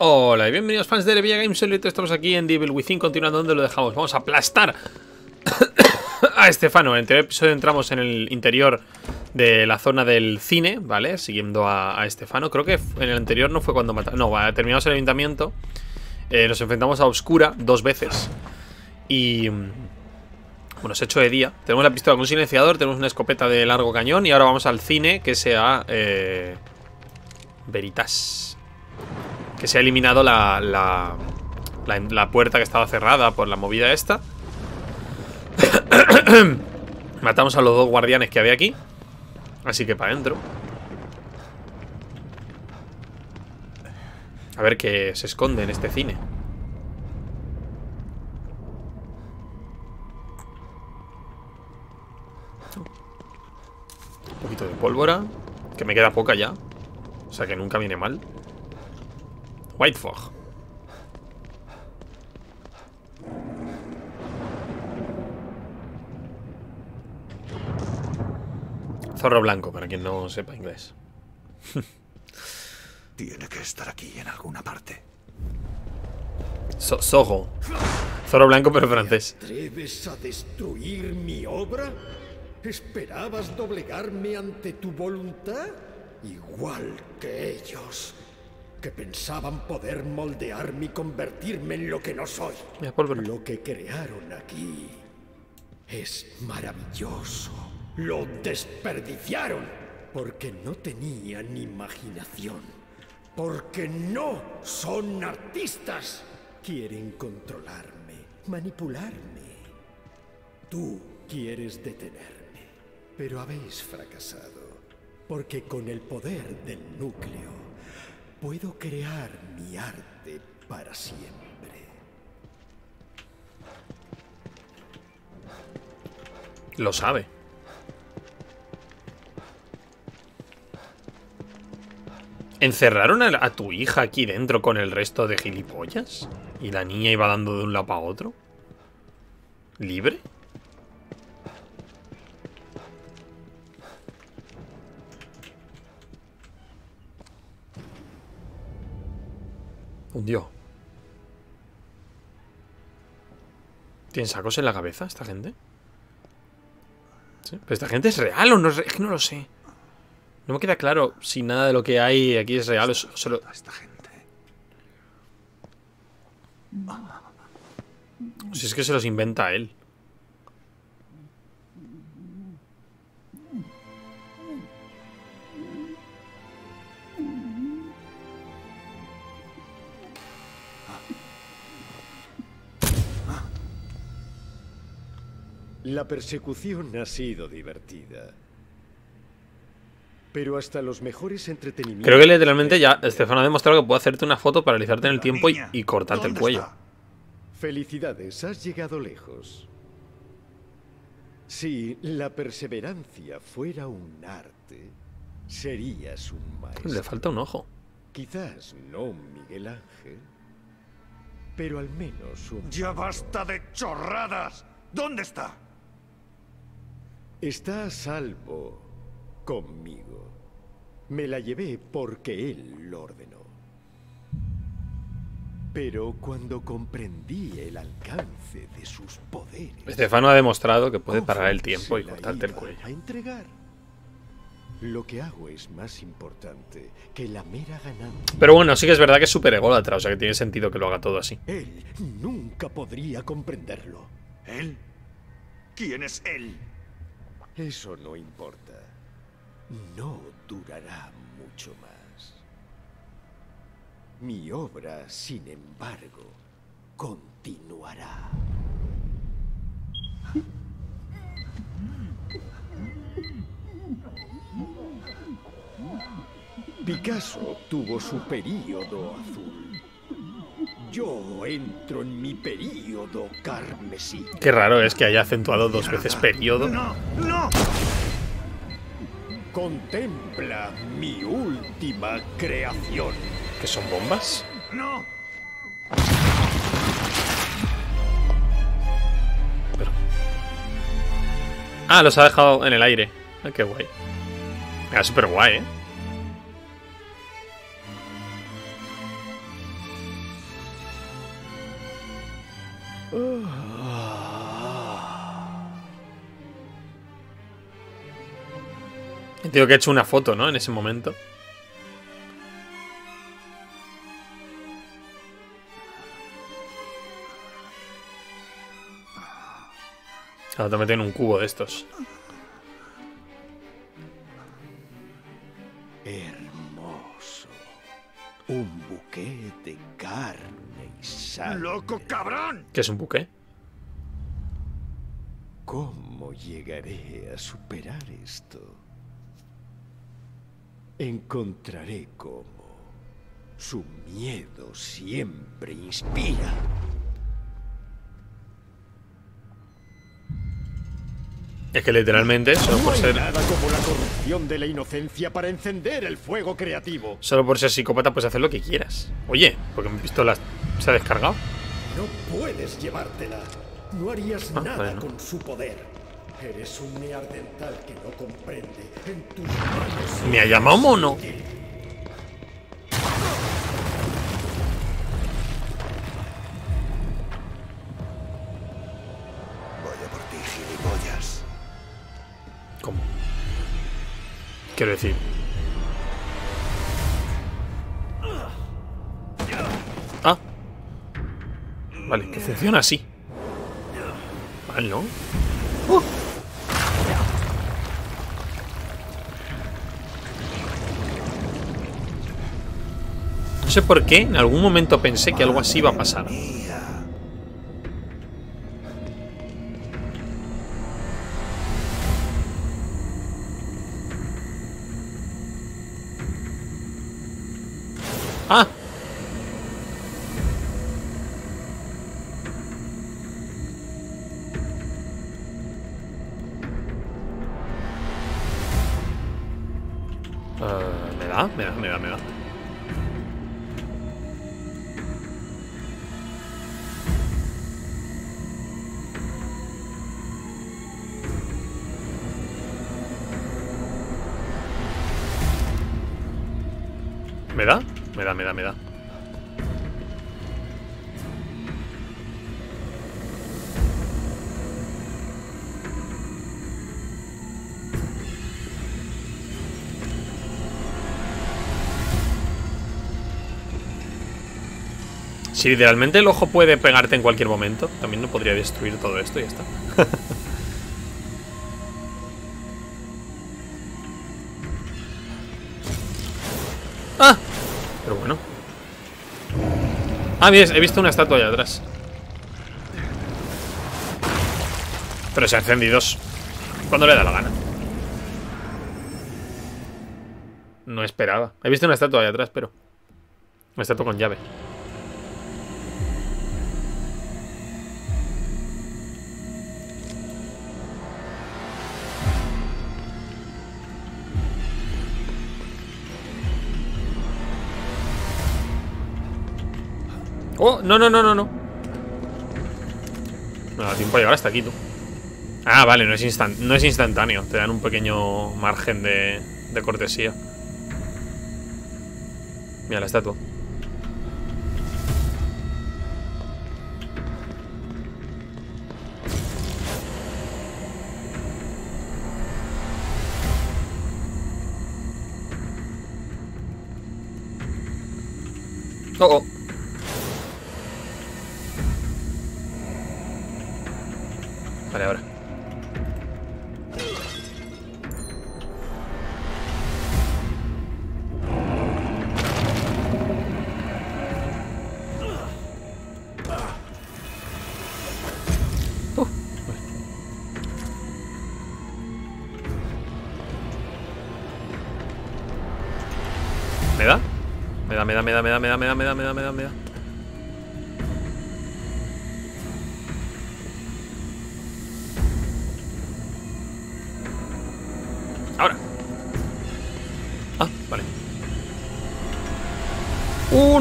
Hola y bienvenidos fans de LevillaGames. Estamos aquí en The Evil Within, continuando donde lo dejamos. Vamos a aplastar a Stefano. En el anterior episodio entramos en el interior de la zona del cine, ¿vale? Siguiendo a Stefano. Creo que en el anterior no fue cuando matamos. No, terminamos el ayuntamiento. Nos enfrentamos a Oscura dos veces. Y... bueno, se ha hecho de día. Tenemos la pistola con un silenciador, tenemos una escopeta de largo cañón. Y ahora vamos al cine, que sea... Veritas. Que se ha eliminado la puerta que estaba cerrada por la movida esta. Matamos a los dos guardianes que había aquí. Así que para adentro. A ver qué se esconde en este cine. Un poquito de pólvora, que me queda poca ya. O sea que nunca viene mal. White Fog. Zorro blanco, para quien no sepa inglés. Tiene que estar aquí en alguna parte. Sogo. Zorro blanco, pero francés. ¿Te atreves a destruir mi obra? ¿Esperabas doblegarme ante tu voluntad? Igual que ellos, que pensaban poder moldearme y convertirme en lo que no soy. Lo que crearon aquí es maravilloso. Lo desperdiciaron porque no tenían imaginación, porque no son artistas. Quieren controlarme, manipularme. Tú quieres detenerme, pero habéis fracasado, porque con el poder del núcleo puedo crear mi arte para siempre. Lo sabe. ¿Encerraron a tu hija aquí dentro con el resto de gilipollas? ¿Y la niña iba dando de un lado para otro? ¿Libre? Hundió. ¿Tienen sacos en la cabeza esta gente? ¿Sí? ¿Pero esta gente es real o no es real? Es que no lo sé. No me queda claro si nada de lo que hay aquí es real o solo... esta gente. Si es que se los inventa él. La persecución ha sido divertida. Pero hasta los mejores entretenimientos... Creo que literalmente ya Stefano ha demostrado que puede hacerte una foto, paralizarte en el tiempo y cortarte el cuello. Felicidades, has llegado lejos. Si la perseverancia fuera un arte, serías un maestro. Le falta un ojo. Quizás no Miguel Ángel, pero al menos un... ¡Ya basta de chorradas! ¿Dónde está? Está a salvo... conmigo. Me la llevé porque él lo ordenó. Pero cuando comprendí el alcance de sus poderes... Stefano ha demostrado que puede parar el tiempo y cortarte el cuello. A entregar. Lo que hago es más importante que la mera ganancia. Pero bueno, sí que es verdad que es súper ególatra, o sea que tiene sentido que lo haga todo así. Él nunca podría comprenderlo. ¿Él? ¿Quién es él? Eso no importa. No durará mucho más. Mi obra, sin embargo, continuará. Picasso obtuvo su período azul. Yo entro en mi período carmesí. Qué raro es que haya acentuado dos veces período. ¡No! ¡No! Contempla mi última creación. ¿Qué son bombas? No. Pero... ah, los ha dejado en el aire. Ah, qué guay. Era súper guay, ¿eh? Entiendo que he hecho una foto, ¿no? En ese momento. Ahora te meto en un cubo de estos. Hermoso. Un buqué de carne y sangre. ¡Loco cabrón! ¿Qué es un buqué? ¿Cómo llegaré a superar esto? Encontraré cómo. Su miedo siempre inspira. Es que literalmente, solo por ser... No hay nada como la corrupción de la inocencia para encender el fuego creativo. Solo por ser psicópata puedes hacer lo que quieras. Oye, porque mi pistola se ha descargado. No puedes llevártela. No harías nada con su poder. Eres un neandertal que no comprende. En tus manos... ¿Me ha llamado mono? Quiero decir. Ah. Vale, que funciona así. Mal, ¿no? No sé por qué, en algún momento pensé que algo así iba a pasar. ¡Ah! Me da. ¿Me da? Me da. Si idealmente el ojo puede pegarte en cualquier momento, también no podría destruir todo esto y ya está. Pero bueno. Ah, bien, he visto una estatua allá atrás. Pero se encienden dos cuando le da la gana. No esperaba. He visto una estatua allá atrás, pero... Una estatua con llave. Oh, no. Me da tiempo a llegar hasta aquí, tú. Ah, vale, no es instantáneo. Te dan un pequeño margen de cortesía. Mira la estatua. Oh. Vale, ahora. Vale. Me da. No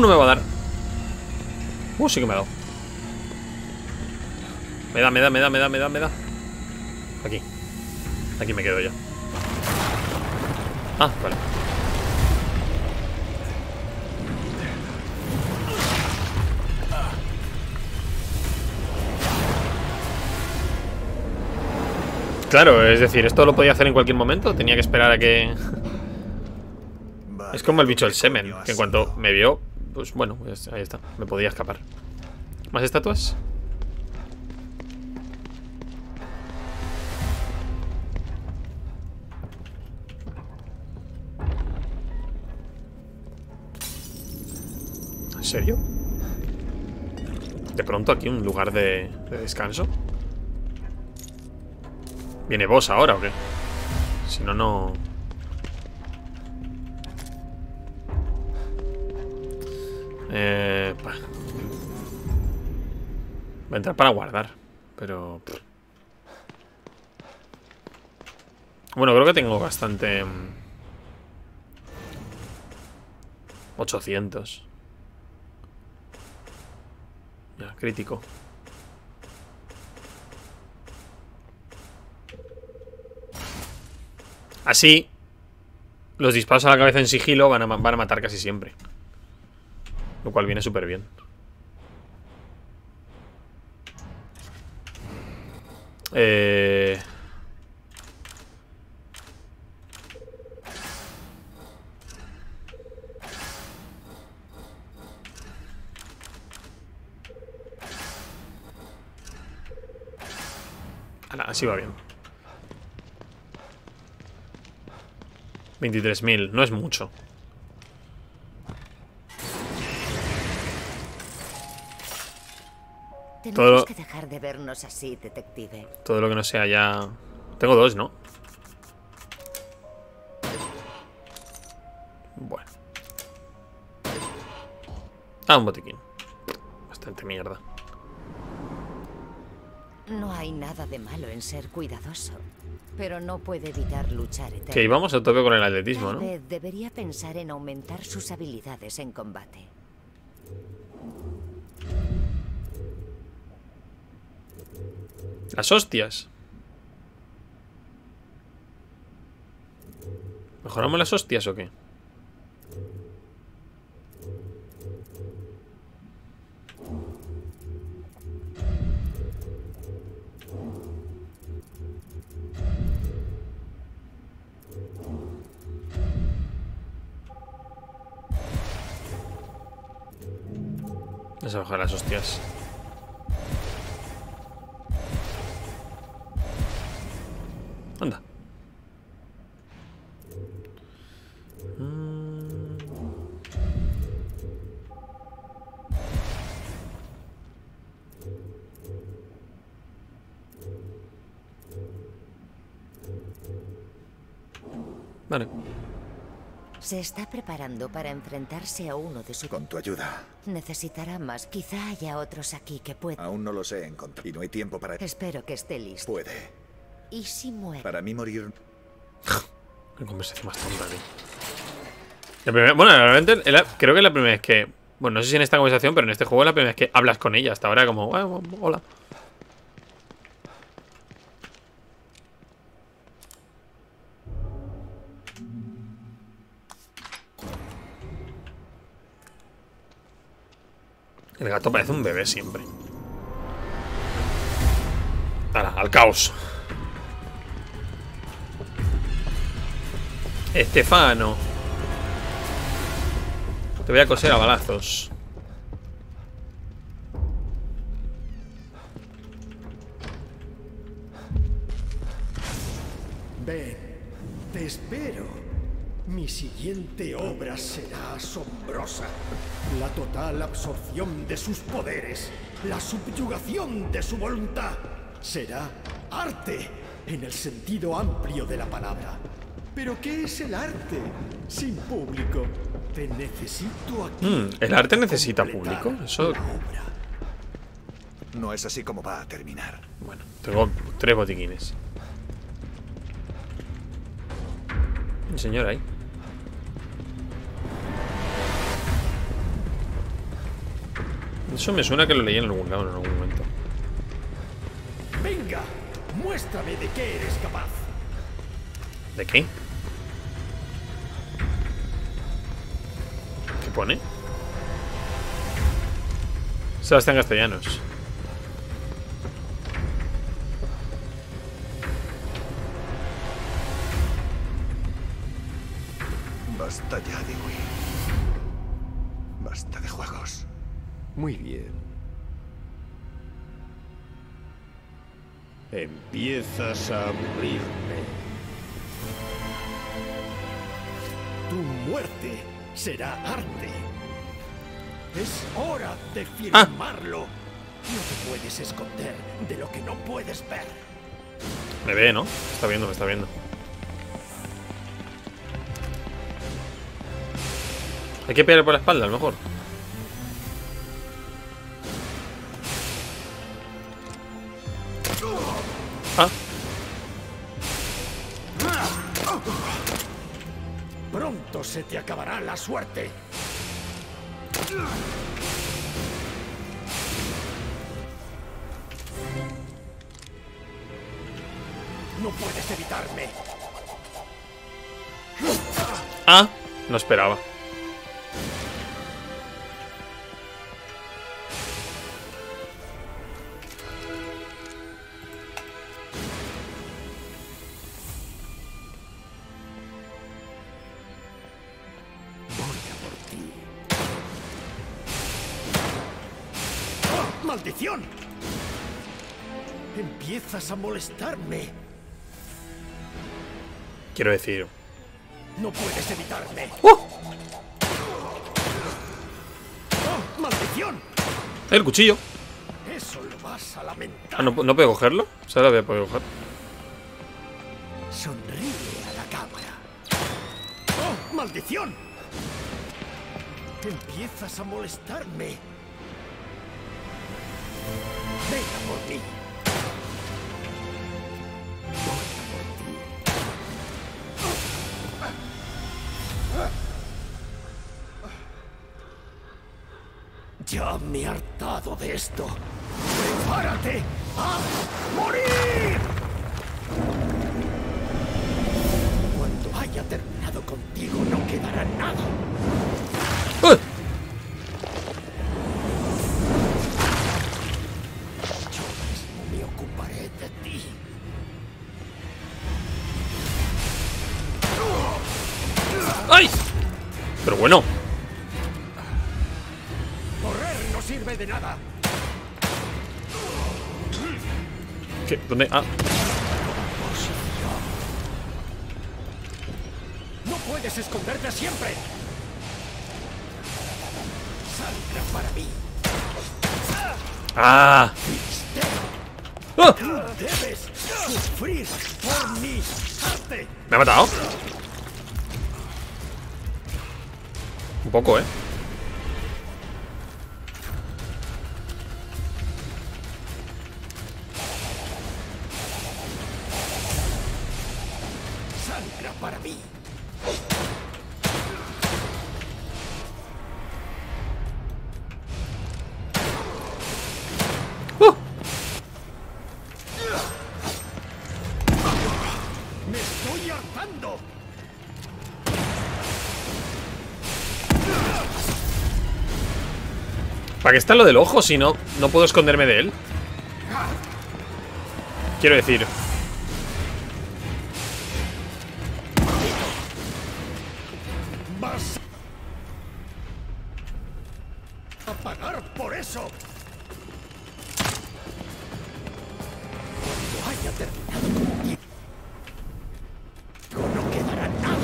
me va a dar. Sí que me ha dado. Me da. Aquí. Aquí me quedo ya. Ah, vale. Claro, es decir, esto lo podía hacer en cualquier momento. Tenía que esperar a que... Es como el bicho del semen, que en cuanto me vio, pues bueno, ahí está, me podía escapar. ¿Más estatuas? ¿En serio? De pronto aquí un lugar de descanso. ¿Viene boss ahora o qué? Si no, no... Va a entrar para guardar. Pero... Bueno, creo que tengo bastante... 800. Ya, crítico. Así, los disparos a la cabeza en sigilo van a matar casi siempre. Lo cual viene súper bien. Ala, así va bien. 23.000, no es mucho. Tenemos que dejar de vernos así, detective. Todo lo que no sea ya... Tengo dos, ¿no? Bueno. Ah, un botiquín. Bastante mierda. No hay nada de malo en ser cuidadoso, pero no puede evitar luchar eternamente. Que íbamos a tope con el atletismo, ¿no? Debería pensar en aumentar sus habilidades en combate. Las hostias. ¿Mejoramos las hostias o qué? Vamos a bajar las hostias. Anda. Vale. Se está preparando para enfrentarse a uno de sus... Con tu ayuda. Necesitará más. Quizá haya otros aquí que puedan. Aún no los he encontrado y no hay tiempo para... Espero que esté listo. Puede. ¿Y si muere? Para mí morir... Qué conversación más tonta, tío. Bueno, realmente creo que es la primera vez que... Bueno, no sé si en esta conversación, pero en este juego es la primera vez que hablas con ella. Hasta ahora como... hola. El gato parece un bebé siempre. Ahora, al caos. Estefano. Te voy a coser a balazos. Ven, te espero. Mi siguiente obra será asombrosa. La total absorción de sus poderes, la subyugación de su voluntad. Será arte en el sentido amplio de la palabra. ¿Pero qué es el arte sin público? Te necesito aquí. ¿El arte necesita público? Eso... No es así como va a terminar. Bueno, tengo 3 botiquines. Un señor ahí. Eso me suena que lo leí en algún lado en algún momento. Venga, muéstrame de qué eres capaz. ¿De qué? ¿Qué pone? Sebastián Castellanos. lista de juegos. Muy bien. Empiezas a aburrirme. Tu muerte será arte. Es hora de firmarlo. No te puedes esconder de lo que no puedes ver. Me ve, ¿no? Está viendo, me está viendo. Hay que pegarle por la espalda, a lo mejor. Ah. Pronto se te acabará la suerte. No puedes evitarme. Ah, no esperaba. Empiezas a molestarme. Quiero decir, no puedes evitarme. ¡Oh, maldición! El cuchillo. Eso lo vas a lamentar. Ah, ¿no puedo cogerlo? O sea, la voy a poder coger. Sonríe a la cámara. ¡Oh, maldición! Empiezas a molestarme. Venga por mí. Ya me he hartado de esto. ¡Prepárate a morir! Cuando haya terminado contigo no quedará nada. Yo mismo me ocuparé de ti. ¡Ay! Pero bueno. De nada. ¿Qué? ¿Dónde? Ah. No puedes esconderte siempre. Saldrá para mí. Ah. ¡Oh! Debes sufrir por mi arte. ¿Me ha matado? Un poco, ¿eh? ¿Para qué está lo del ojo si no puedo esconderme de él? Quiero decir. Vas a pagar por eso. Cuando haya terminado contigo, no quedará nada.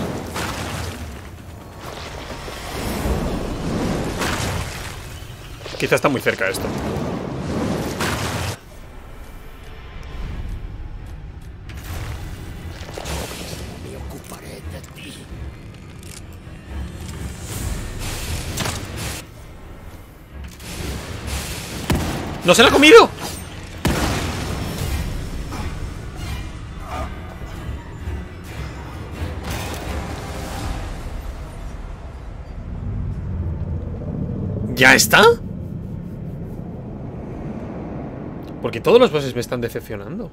Quizá está muy cerca esto. Me ocuparé de ti. ¡No se la ha comido! ¿Ya está? Porque todos los bosses me están decepcionando.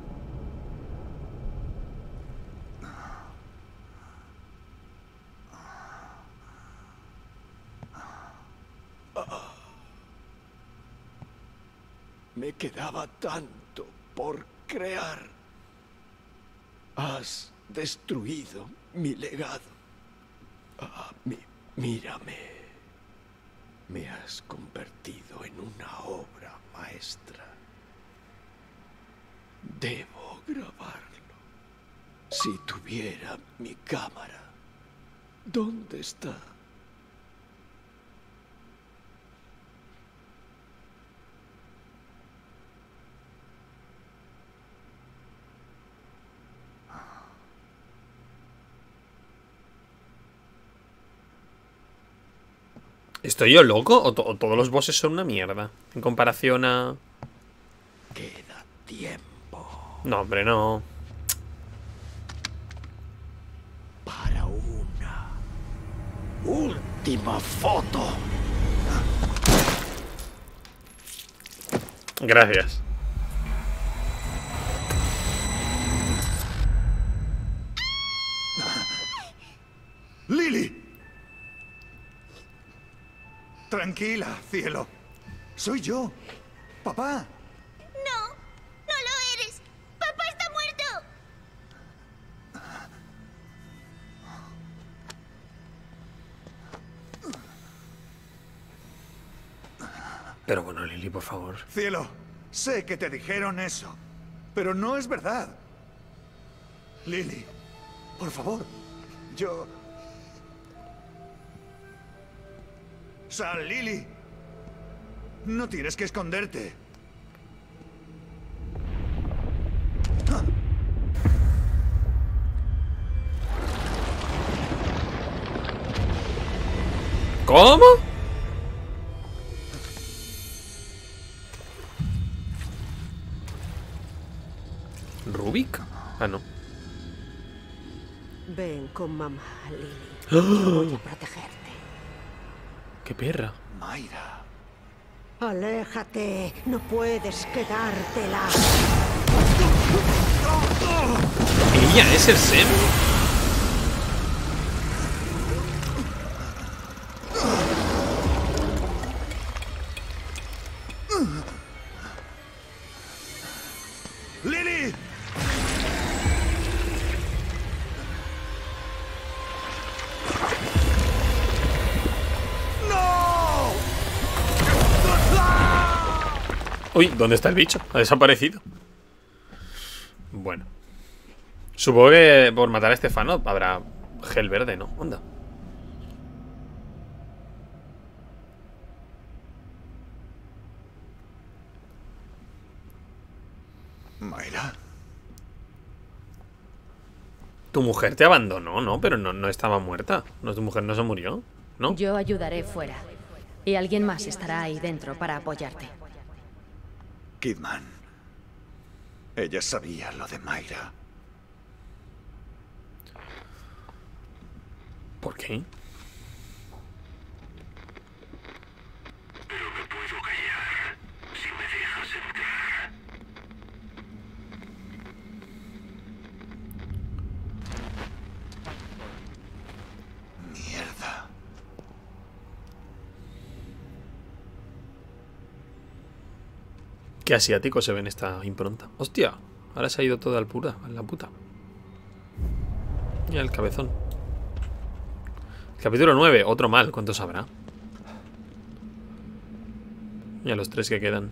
Me quedaba tanto por crear. Has destruido mi legado. Mírame. Me has convertido en una obra maestra. Debo grabarlo. Si tuviera mi cámara, ¿dónde está? ¿Estoy yo loco? ¿O todos los bosses son una mierda? En comparación a... Queda tiempo. No, hombre, no. Para una última foto. Gracias. ¡Lily! Tranquila, cielo. Soy yo, papá. No, no lo eres. Papá está muerto. Pero bueno, Lily, por favor. Cielo, sé que te dijeron eso, pero no es verdad. Lily, por favor, yo... ¡Sal, Lily! No tienes que esconderte. ¿Cómo? ¿Rubik? Ah, no. Ven con mamá, Lily. Yo voy a protegerte. ¡Qué perra! Myra. Aléjate, no puedes quedártela. Ella es el STEM. ¡Lily! Uy, ¿dónde está el bicho? Ha desaparecido. Bueno. Supongo que por matar a Stefano habrá gel verde, ¿no? Onda. Myra. Tu mujer te abandonó, ¿no? Pero no estaba muerta. No, tu mujer no se murió, ¿no? Yo ayudaré fuera. Y alguien más estará ahí dentro para apoyarte. Kidman. Ella sabía lo de Myra. ¿Por qué? Pero me puedo callar si me dejas entrar. Mierda. Qué asiático se ve en esta impronta. ¡Hostia! Ahora se ha ido toda la puta. Mira el cabezón. Capítulo 9. Otro mal. ¿Cuántos habrá? Mira los tres que quedan.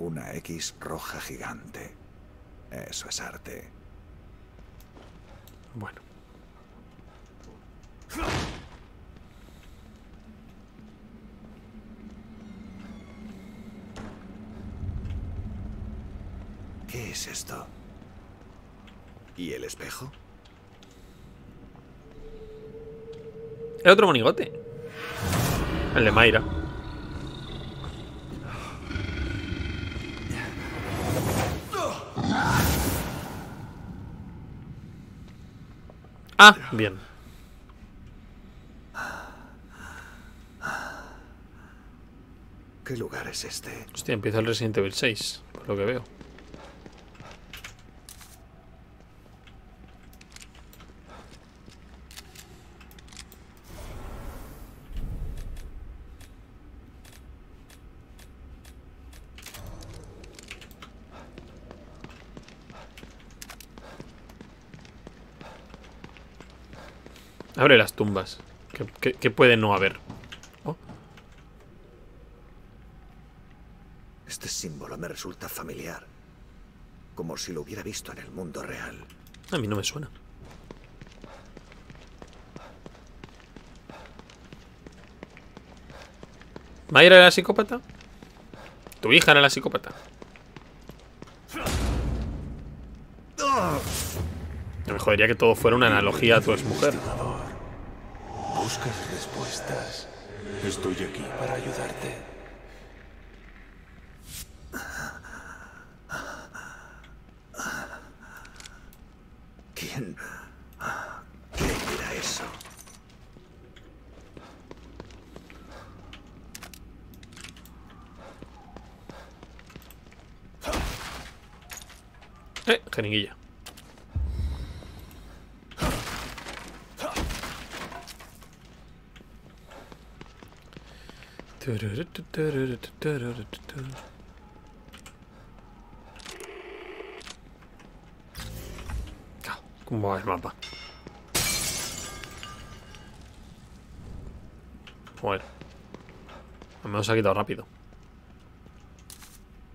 Una X roja gigante. Eso es arte. Bueno. ¿Qué es esto? ¿Y el espejo? El otro monigote. El de Myra. Ah, bien. ¿Qué lugar es este? Hostia, empieza el Resident Evil 6, por lo que veo. Abre las tumbas. ¿Qué puede no haber? Oh. Este símbolo me resulta familiar. Como si lo hubiera visto en el mundo real. A mí no me suena. ¿Myra era la psicópata? ¿Tu hija era la psicópata? Me jodería que todo fuera una analogía a tu exmujer. Buscas respuestas. Estoy aquí para ayudarte. ¿Quién? ¿Qué era eso? Jeringuilla. ¿Cómo va el mapa? Joder. Al menos se ha quitado rápido.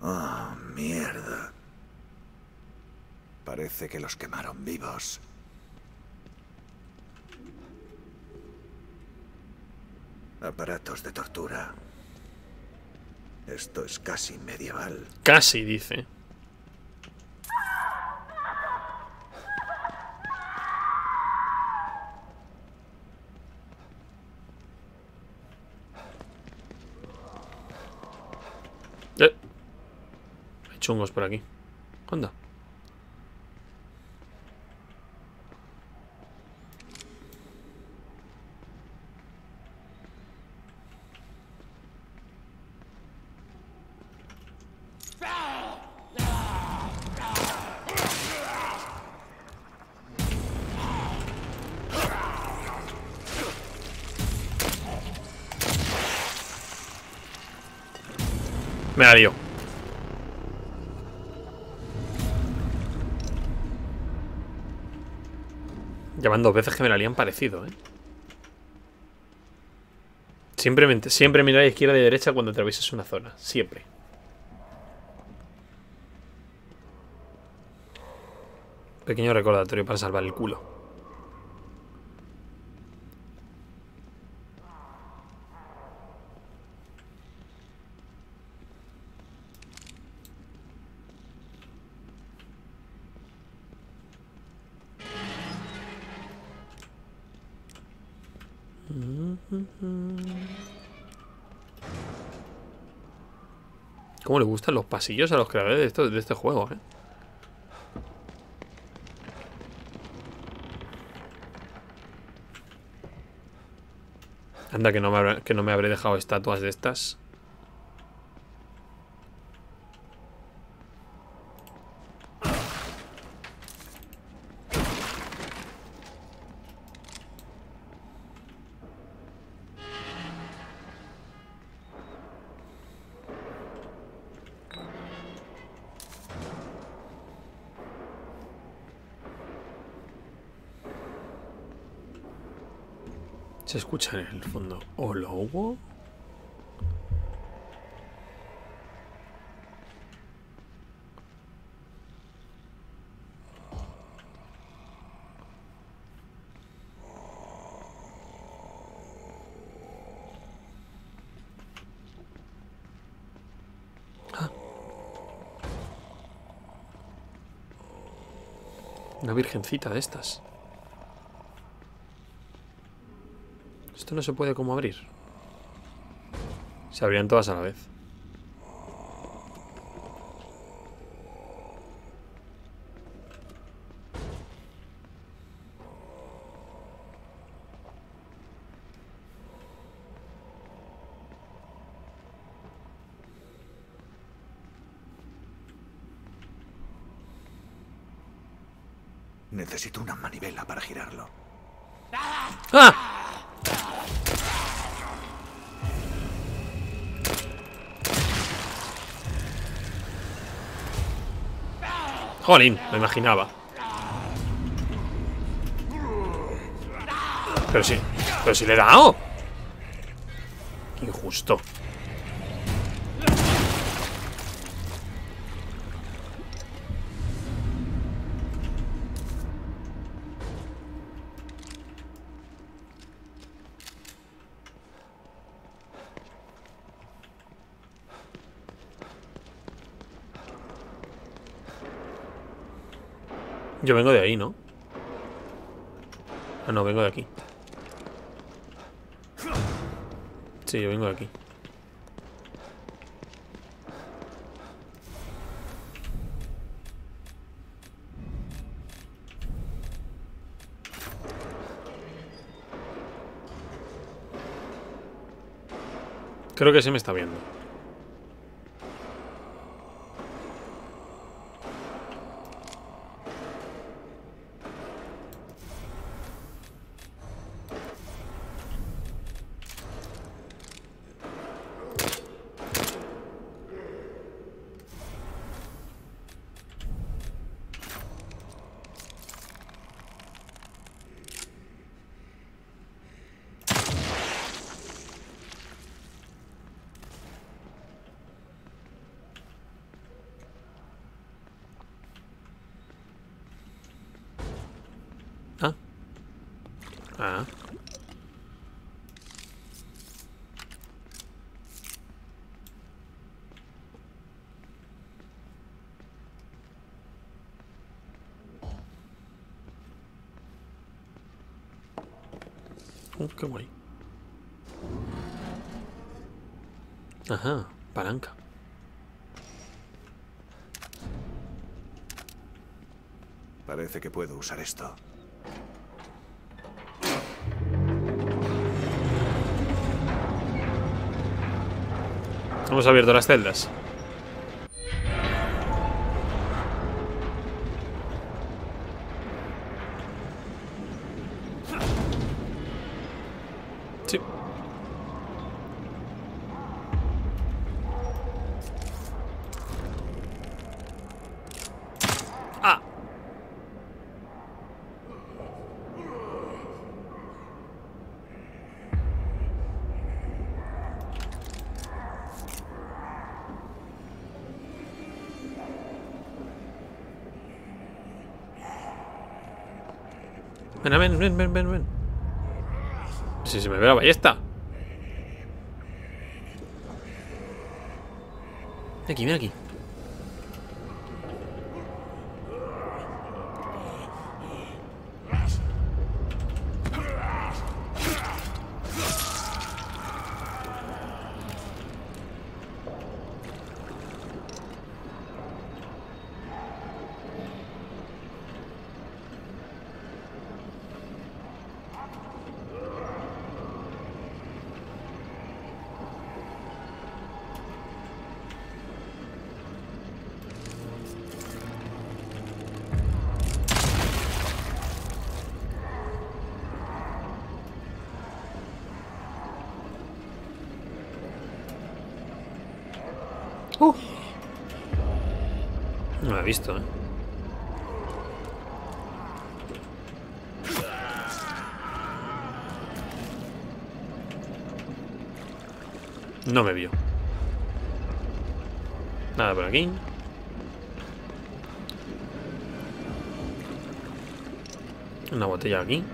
Ah, mierda. Parece que los quemaron vivos. Aparatos de tortura. Esto es casi medieval. Casi, dice. Hay chungos por aquí. ¿Onda? Me la lío. Ya van dos veces que me la lían parecido, ¿eh? Siempre mirar a la izquierda y derecha cuando atravieses una zona. Siempre. Pequeño recordatorio para salvar el culo. Cómo le gustan los pasillos a los creadores de este juego, ¿eh? Anda, que no me habré dejado estatuas de estas. Se escucha en el fondo. ¿O lo hubo? Ah. Una virgencita de estas. Esto no se puede como abrir. Se abrían todas a la vez. Necesito una manivela para girarlo. ¡Ah! Jolín, lo imaginaba. Pero si le he dado. Qué injusto. Yo vengo de ahí, ¿no? Ah, no, vengo de aquí. Sí, yo vengo de aquí. Creo que sí me está viendo. Qué guay. Ajá, palanca. Parece que puedo usar esto. Hemos abierto las celdas. Ven. Si se me ve la ballesta. Ven aquí. No me ha visto, ¿eh? No me vio. Nada por aquí. Una botella aquí.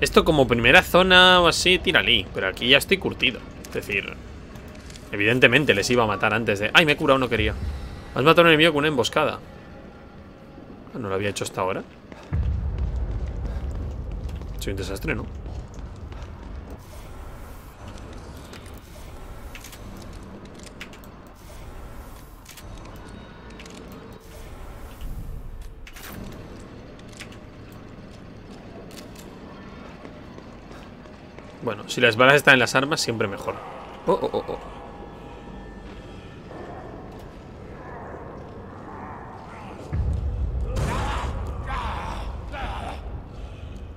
Esto como primera zona o así, tíralí. Pero aquí ya estoy curtido. Es decir, evidentemente les iba a matar antes de... ¡Ay, me he curado! No quería. Has matado a un enemigo con una emboscada. No lo había hecho hasta ahora. Soy un desastre, ¿no? Bueno, si las balas están en las armas, siempre mejor. Oh.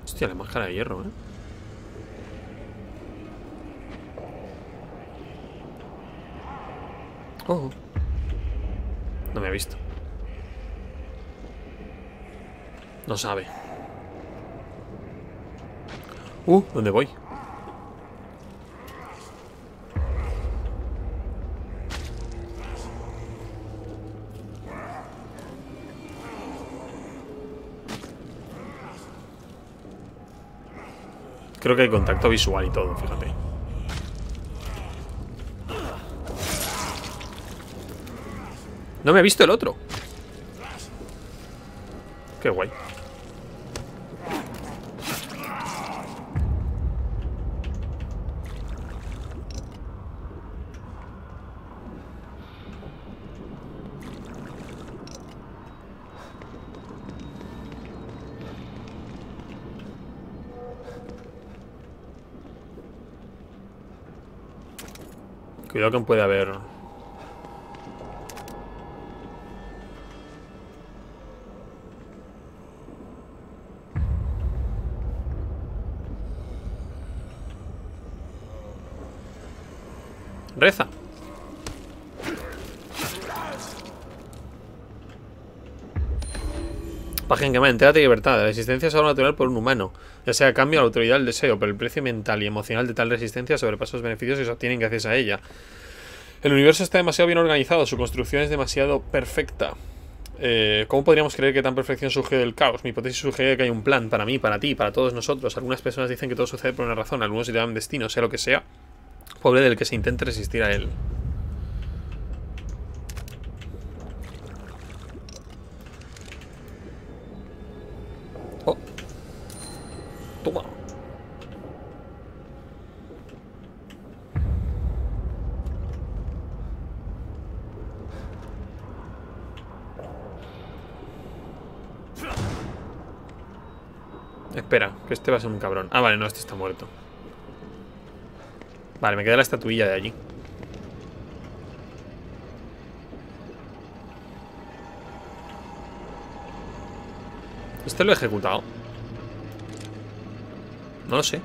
Hostia, la máscara de hierro, ¿eh? Oh. No me ha visto. Lo sabe. ¿Dónde voy? Creo que hay contacto visual y todo, fíjate. No me ha visto el otro. Qué guay. Cuidado que puede haber. Reza. Página que me entérate y libertad. La resistencia es algo natural por un humano, ya sea a cambio a la autoridad del deseo, pero el precio mental y emocional de tal resistencia sobrepasa los beneficios que se obtienen gracias a ella. El universo está demasiado bien organizado, su construcción es demasiado perfecta. ¿Cómo podríamos creer que tan perfección surge del caos? Mi hipótesis sugiere que hay un plan para mí, para ti, para todos nosotros. Algunas personas dicen que todo sucede por una razón, algunos se llaman destino, sea lo que sea. Pobre del que se intente resistir a él. Oh. Toma. Espera, que este va a ser un cabrón. Ah, vale, no, este está muerto. Vale, me queda la estatuilla de allí. ¿Este lo he ejecutado? No lo sé.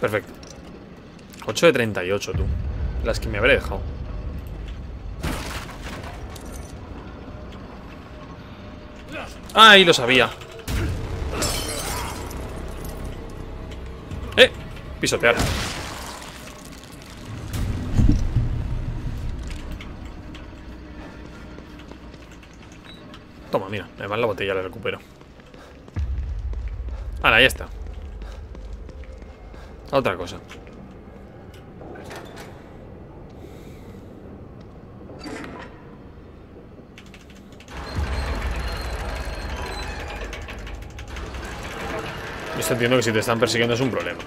Perfecto. 8 de 38, tú. Las que me habré dejado. ¡Ay, lo sabía! ¡Eh! Pisotear. Toma, mira. Además la botella la recupero. Ahora, ya está. Otra cosa. Yo entiendo que si te están persiguiendo es un problema.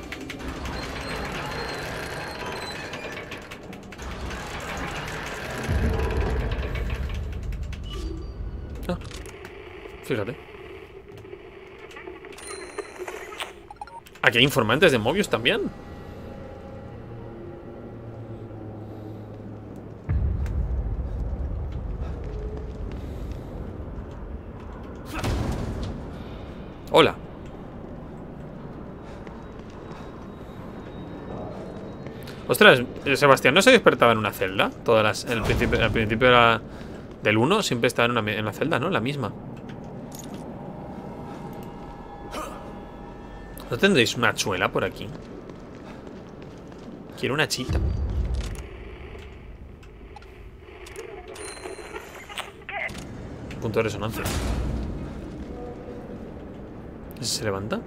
Ah, fíjate. Aquí hay informantes de Mobius también. Hola. Ostras, Sebastián, ¿no se despertaba en una celda? Todas las, al principio era del 1 siempre estaba en una celda, ¿no? La misma. ¿No tendréis una chuela por aquí? Quiero una chita. Punto de resonancia. ¿Se levanta?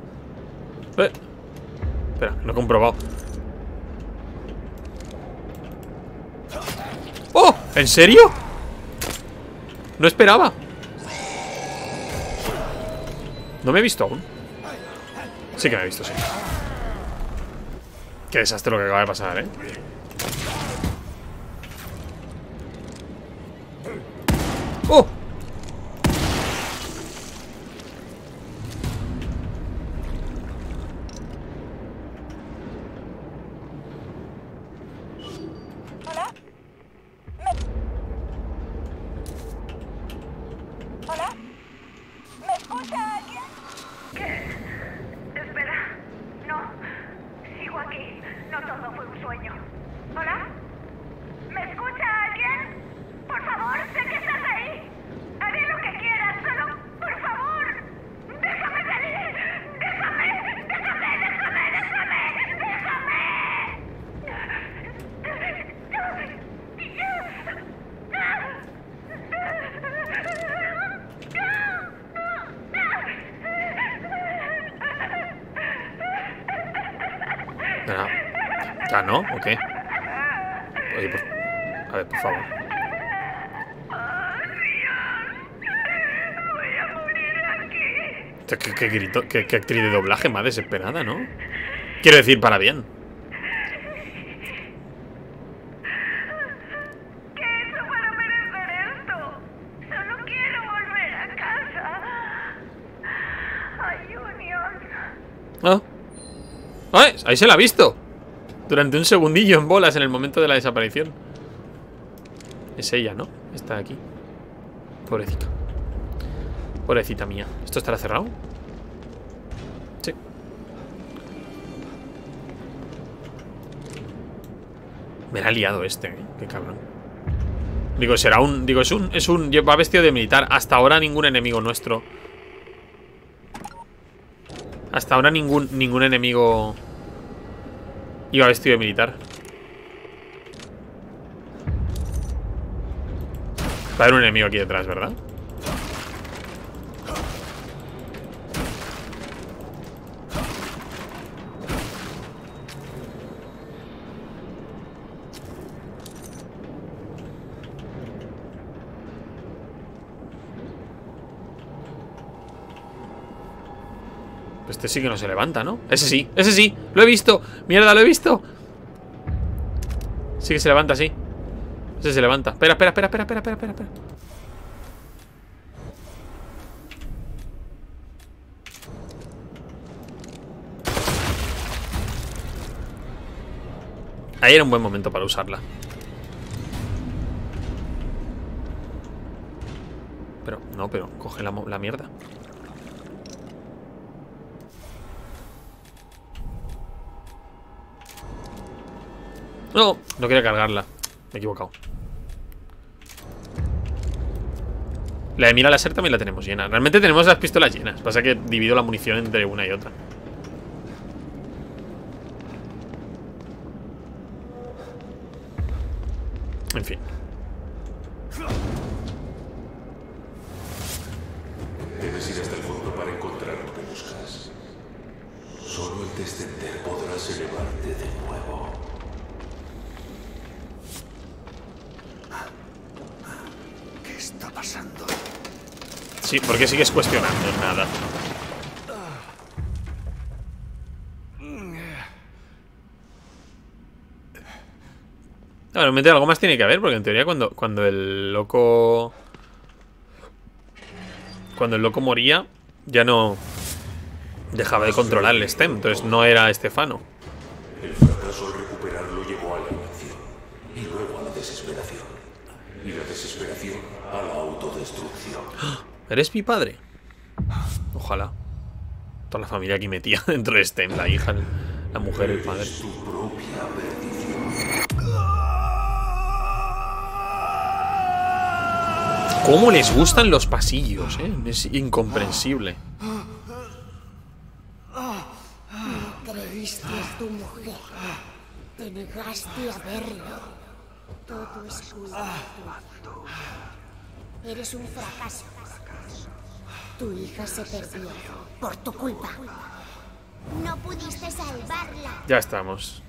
Espera, no he comprobado. ¡Oh! ¿En serio? No esperaba. No me he visto aún. Sí que me he visto, sí. Qué desastre lo que acaba de pasar, ¿eh? ¿Me escucha alguien? Por favor, sé que estás ahí. Haré lo que quieras, solo, por favor, déjame salir. Ah, ¿no? ¿O qué? Oye, pues... A ver, por favor. Voy a morir aquí. Qué grito, qué actriz de doblaje más desesperada, ¿no? Quiero decir, para bien. ¿Qué he hecho para merecer esto? Solo quiero volver a casa. Ay, Unión. Ah. Ahí se la ha visto. Durante un segundillo en bolas en el momento de la desaparición. Es ella, ¿no? Está aquí. Pobrecita. Pobrecita mía. ¿Esto estará cerrado? Sí. Me la ha liado este, ¿eh? Qué cabrón. Digo, será un... Digo, es un... Va vestido de militar. Hasta ahora ningún enemigo nuestro. Hasta ahora ningún enemigo... Iba vestido de militar. Va a haber un enemigo aquí detrás, ¿verdad? Este sí que no se levanta, ¿no? Ese sí, lo he visto. Mierda, lo he visto. Sí que se levanta, sí. Ese se levanta. Espera, espera, espera, espera, espera, espera, espera. Ahí era un buen momento para usarla. Pero, no, pero coge la mierda. No, no quería cargarla. Me he equivocado. La de mira láser también la tenemos llena. Realmente tenemos las pistolas llenas. Pasa que divido la munición entre una y otra. En fin. Debes ir hasta el fondo para encontrar lo que buscas. Solo al descender podrás elevarte de nuevo. Pasando. Sí, porque sigues cuestionando nada. Bueno, algo más tiene que haber, porque en teoría cuando el loco... Cuando el loco moría, ya no dejaba de controlar el STEM, entonces no era Stefano. El fracaso al recuperarlo llevó a la inacción y luego a la desesperación. Y la desesperación... a la autodestrucción. ¿Eres mi padre? Ojalá. Toda la familia aquí metía dentro de STEM. La hija, la mujer, el padre. Eres tu propia perdición. ¿Cómo les gustan los pasillos, eh? Es incomprensible. Creíste a tu mujer. Te negaste a verlo. Todo es culpa. Eres un fracaso. Tu hija se perdió por tu culpa. No pudiste salvarla. Ya estamos.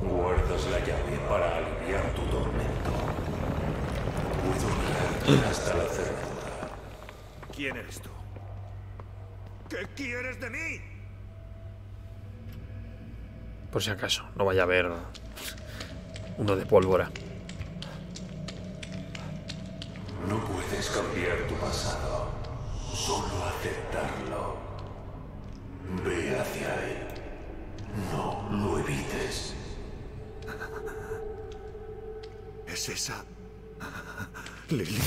Guardas la llave para aliviar tu tormento. Puedo guiarte hasta la cerradura. ¿Quién eres tú? ¿Qué quieres de mí? Por si acaso, no vaya a haber uno de pólvora. No puedes cambiar tu pasado, solo aceptarlo. Ve hacia él. No lo evites. ¿Es esa Lily?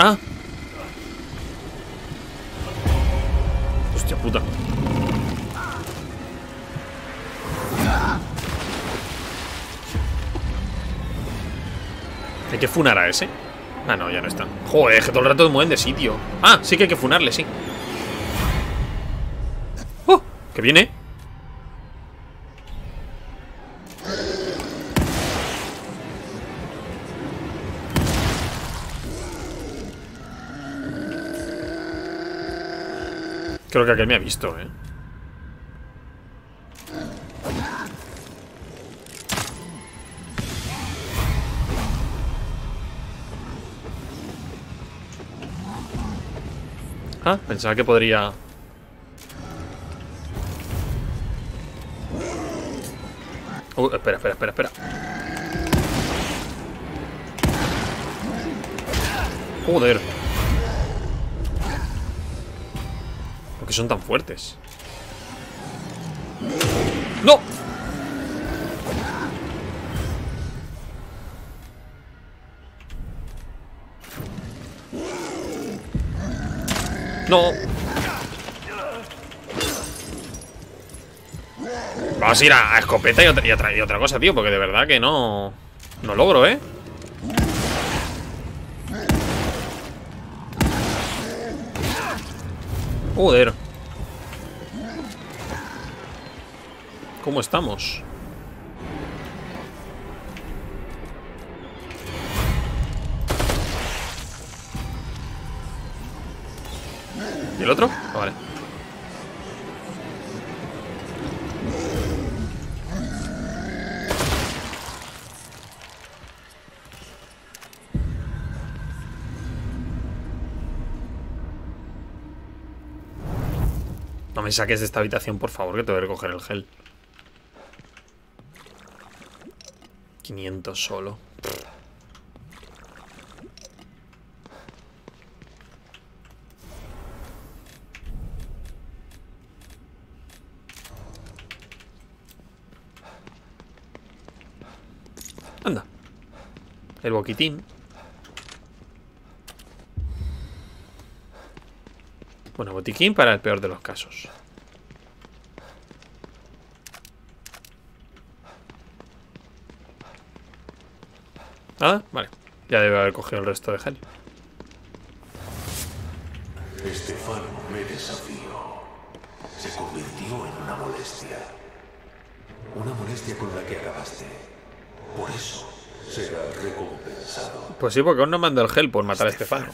Ah. Hostia puta. Hay que funar a ese. Ah, no, ya no está. Joder, que todo el rato mueven de sitio. Ah, sí que hay que funarle, sí. ¡Oh! Que viene. Creo que aquel me ha visto, eh. Ah, pensaba que podría... Espera, espera, espera, espera. Joder. ¿Por qué son tan fuertes? ¡No! No. Vamos a ir a escopeta y otra cosa, tío. Porque de verdad que no... No logro, ¿eh? Joder. ¿Cómo estamos? ¿Y el otro? Ah, vale. No me saques de esta habitación, por favor, que te voy a recoger el gel. 500 solo. Anda. El boquitín. Bueno, botiquín para el peor de los casos. ¿Nada? Vale. Ya debe haber cogido el resto de gel. Estefano me desafió. Se convirtió en una molestia. Una molestia con la que acabaste. Por eso será recompensado. Pues sí, porque aún no mandó el gel por matar a Stefano.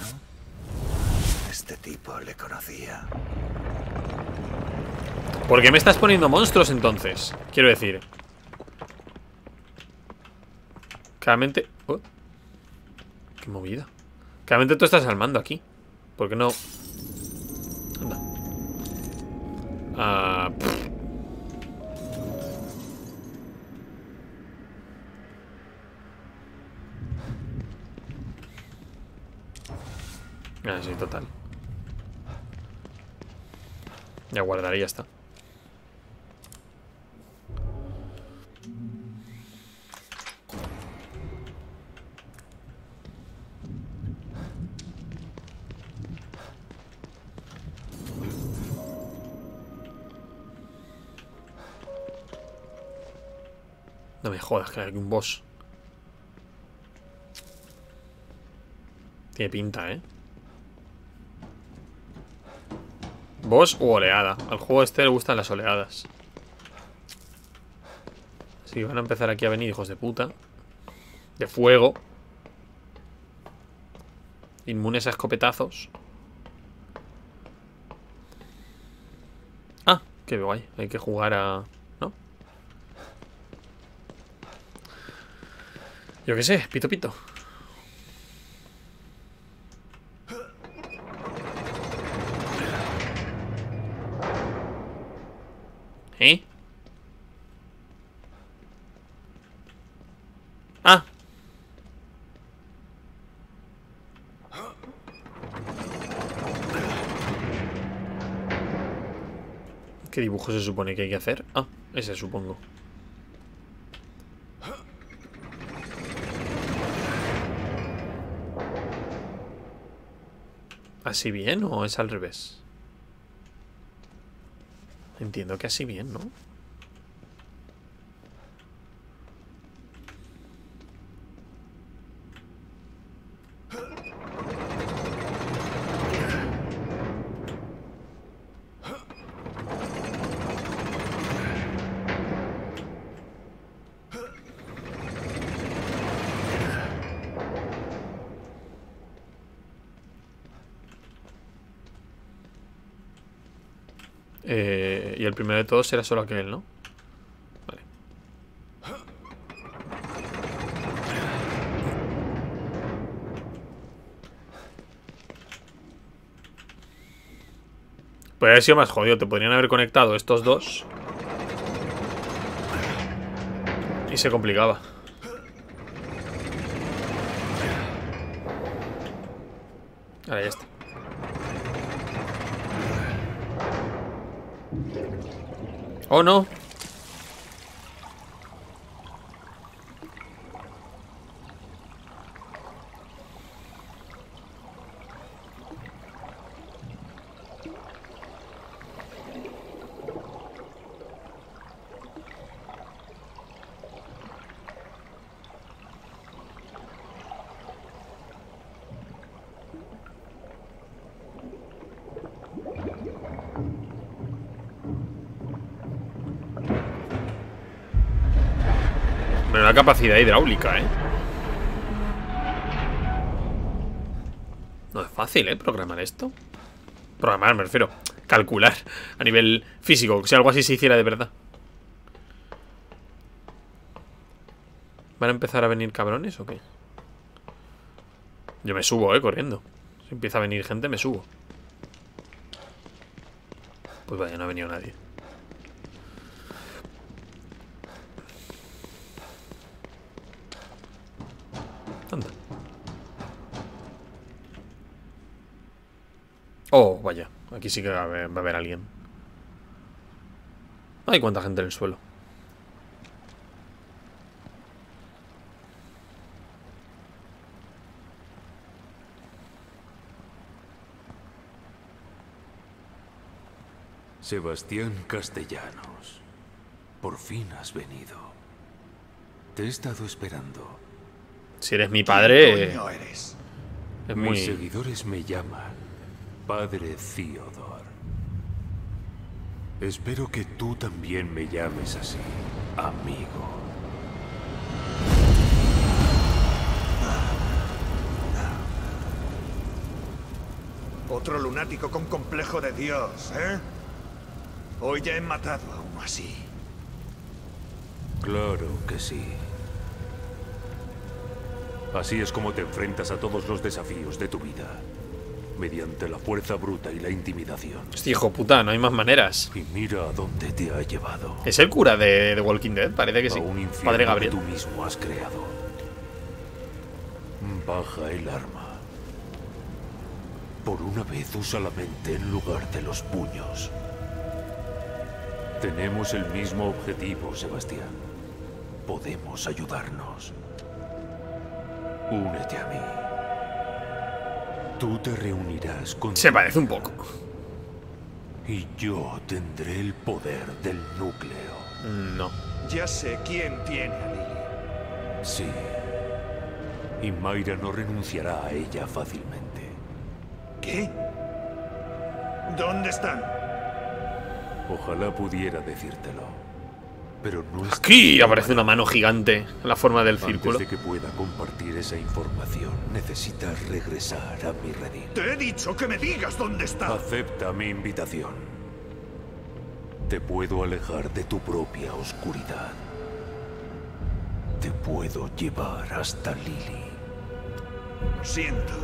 Este tipo le conocía. ¿Por qué me estás poniendo monstruos entonces? Quiero decir. Claramente. Oh, qué movida. Claramente tú estás al mando aquí. ¿Por qué no? Anda. Ah. Ah, sí, total. Ya guardaré y ya está. No me jodas, que hay un boss. Tiene pinta, ¿eh? Boss u oleada. Al juego este le gustan las oleadas. Así que van a empezar aquí a venir hijos de puta. De fuego. Inmunes a escopetazos. Ah, qué guay. Hay que jugar a... ¿No? Yo qué sé, pito pito. ¿Eh? Ah. ¿Qué dibujo se supone que hay que hacer? Ah, ese supongo. ¿Así bien o es al revés? Entiendo que así bien, ¿no? Y el primero de todos era solo aquel, ¿no? Vale. Podría haber sido más jodido. Te podrían haber conectado estos dos y se complicaba. Ahora ya está. ¡Oh, no! Capacidad hidráulica, ¿eh? No es fácil, ¿eh? Programar esto. Programar, me refiero. Calcular a nivel físico. Si algo así se hiciera de verdad. ¿Van a empezar a venir cabrones o qué? Yo me subo, ¿eh? Corriendo. Si empieza a venir gente, me subo. Pues vaya, no ha venido nadie. Oh, vaya, aquí sí que va a haber alguien. Ay, cuánta gente en el suelo. Sebastián Castellanos, por fin has venido. Te he estado esperando. Si eres mi padre... ¿Qué coño eres? Es muy... Mis seguidores me llaman Padre Theodore. Espero que tú también me llames así, amigo. Otro lunático con complejo de Dios, ¿eh? Hoy ya he matado a uno así. Claro que sí. Así es como te enfrentas a todos los desafíos de tu vida. Mediante la fuerza bruta y la intimidación. Hostia, hijo puta, no hay más maneras. Y mira a dónde te ha llevado. ¿Es el cura de The Walking Dead? Parece que sí. Un infierno, Padre Gabriel. Que tú mismo has creado. Baja el arma. Por una vez usa la mente en lugar de los puños. Tenemos el mismo objetivo, Sebastián. Podemos ayudarnos. Únete a mí. Tú te reunirás con... Se parece un poco. Y yo tendré el poder del núcleo. No. Ya sé quién tiene a Lily. Sí. Y Myra no renunciará a ella fácilmente. ¿Qué? ¿Dónde están? Ojalá pudiera decírtelo. Pero no es... Aquí aparece una mano gigante en la forma del círculo. Antes de que pueda compartir esa información, necesitas regresar a mi redil. Te he dicho que me digas dónde está. Acepta mi invitación. Te puedo alejar de tu propia oscuridad. Te puedo llevar hasta Lily. Lo siento.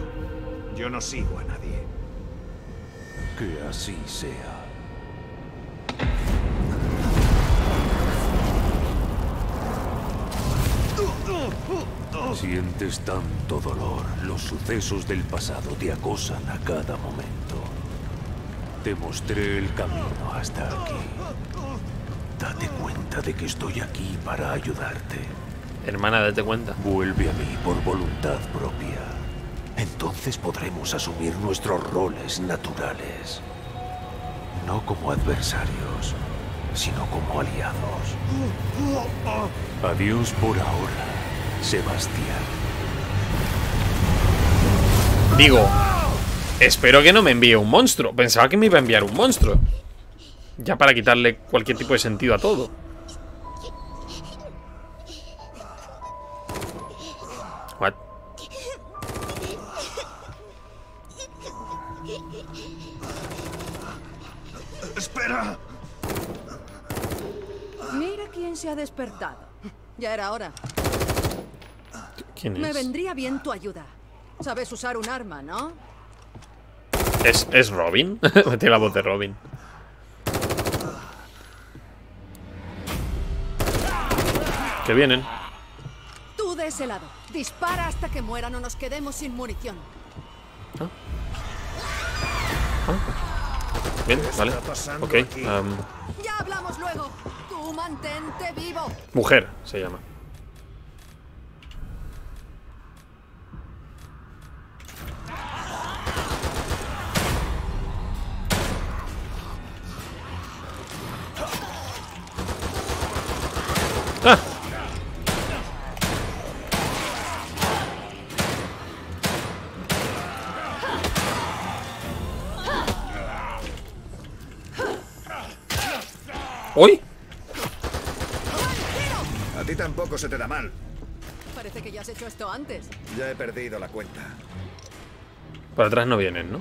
Yo no sigo a nadie. Que así sea. Sientes tanto dolor, los sucesos del pasado te acosan a cada momento. Te mostré el camino hasta aquí. Date cuenta de que estoy aquí para ayudarte. Hermana, date cuenta. Vuelve a mí por voluntad propia. Entonces podremos asumir nuestros roles naturales. no como adversarios, sino como aliados. Adiós por ahora, Sebastián. Digo, espero que no me envíe un monstruo. Pensaba que me iba a enviar un monstruo, ya para quitarle cualquier tipo de sentido a todo. What? Espera. Mira quién se ha despertado. Ya era hora. ¿Quién es? Me vendría bien tu ayuda. Sabes usar un arma, ¿no? ¿Es Robin? Metí la voz de Robin. Que vienen. Tú de ese lado. Dispara hasta que mueran o nos quedemos sin munición. ¿Ah? ¿Ah? Bien, vale. Ok. Ya hablamos luego. Tú mantente vivo. Mujer se llama. Ah. ¡Uy! A ti tampoco se te da mal. Parece que ya has hecho esto antes. Ya he perdido la cuenta. Para atrás no vienen, ¿no?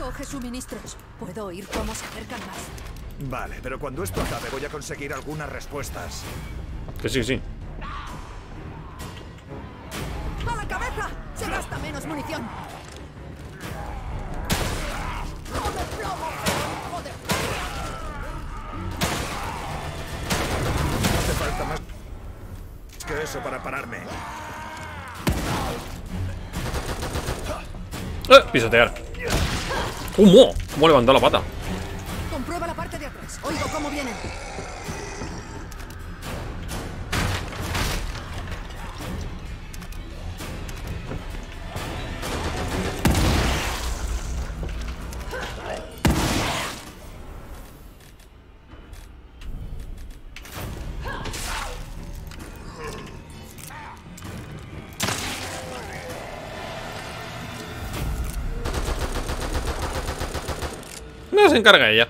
Coge suministros. Puedo oír cómo se acercan más. Vale, pero cuando esto acabe voy a conseguir algunas respuestas. Que sí, sí. ¡A la cabeza! ¡Se gasta menos munición! ¡No me plomo, hijo de perra! No hace falta más que eso para pararme. Pisotear. ¡Humo! ¿Cómo levantó la pata? Comprueba la parte de atrás. Oigo cómo vienen. No se encarga ella.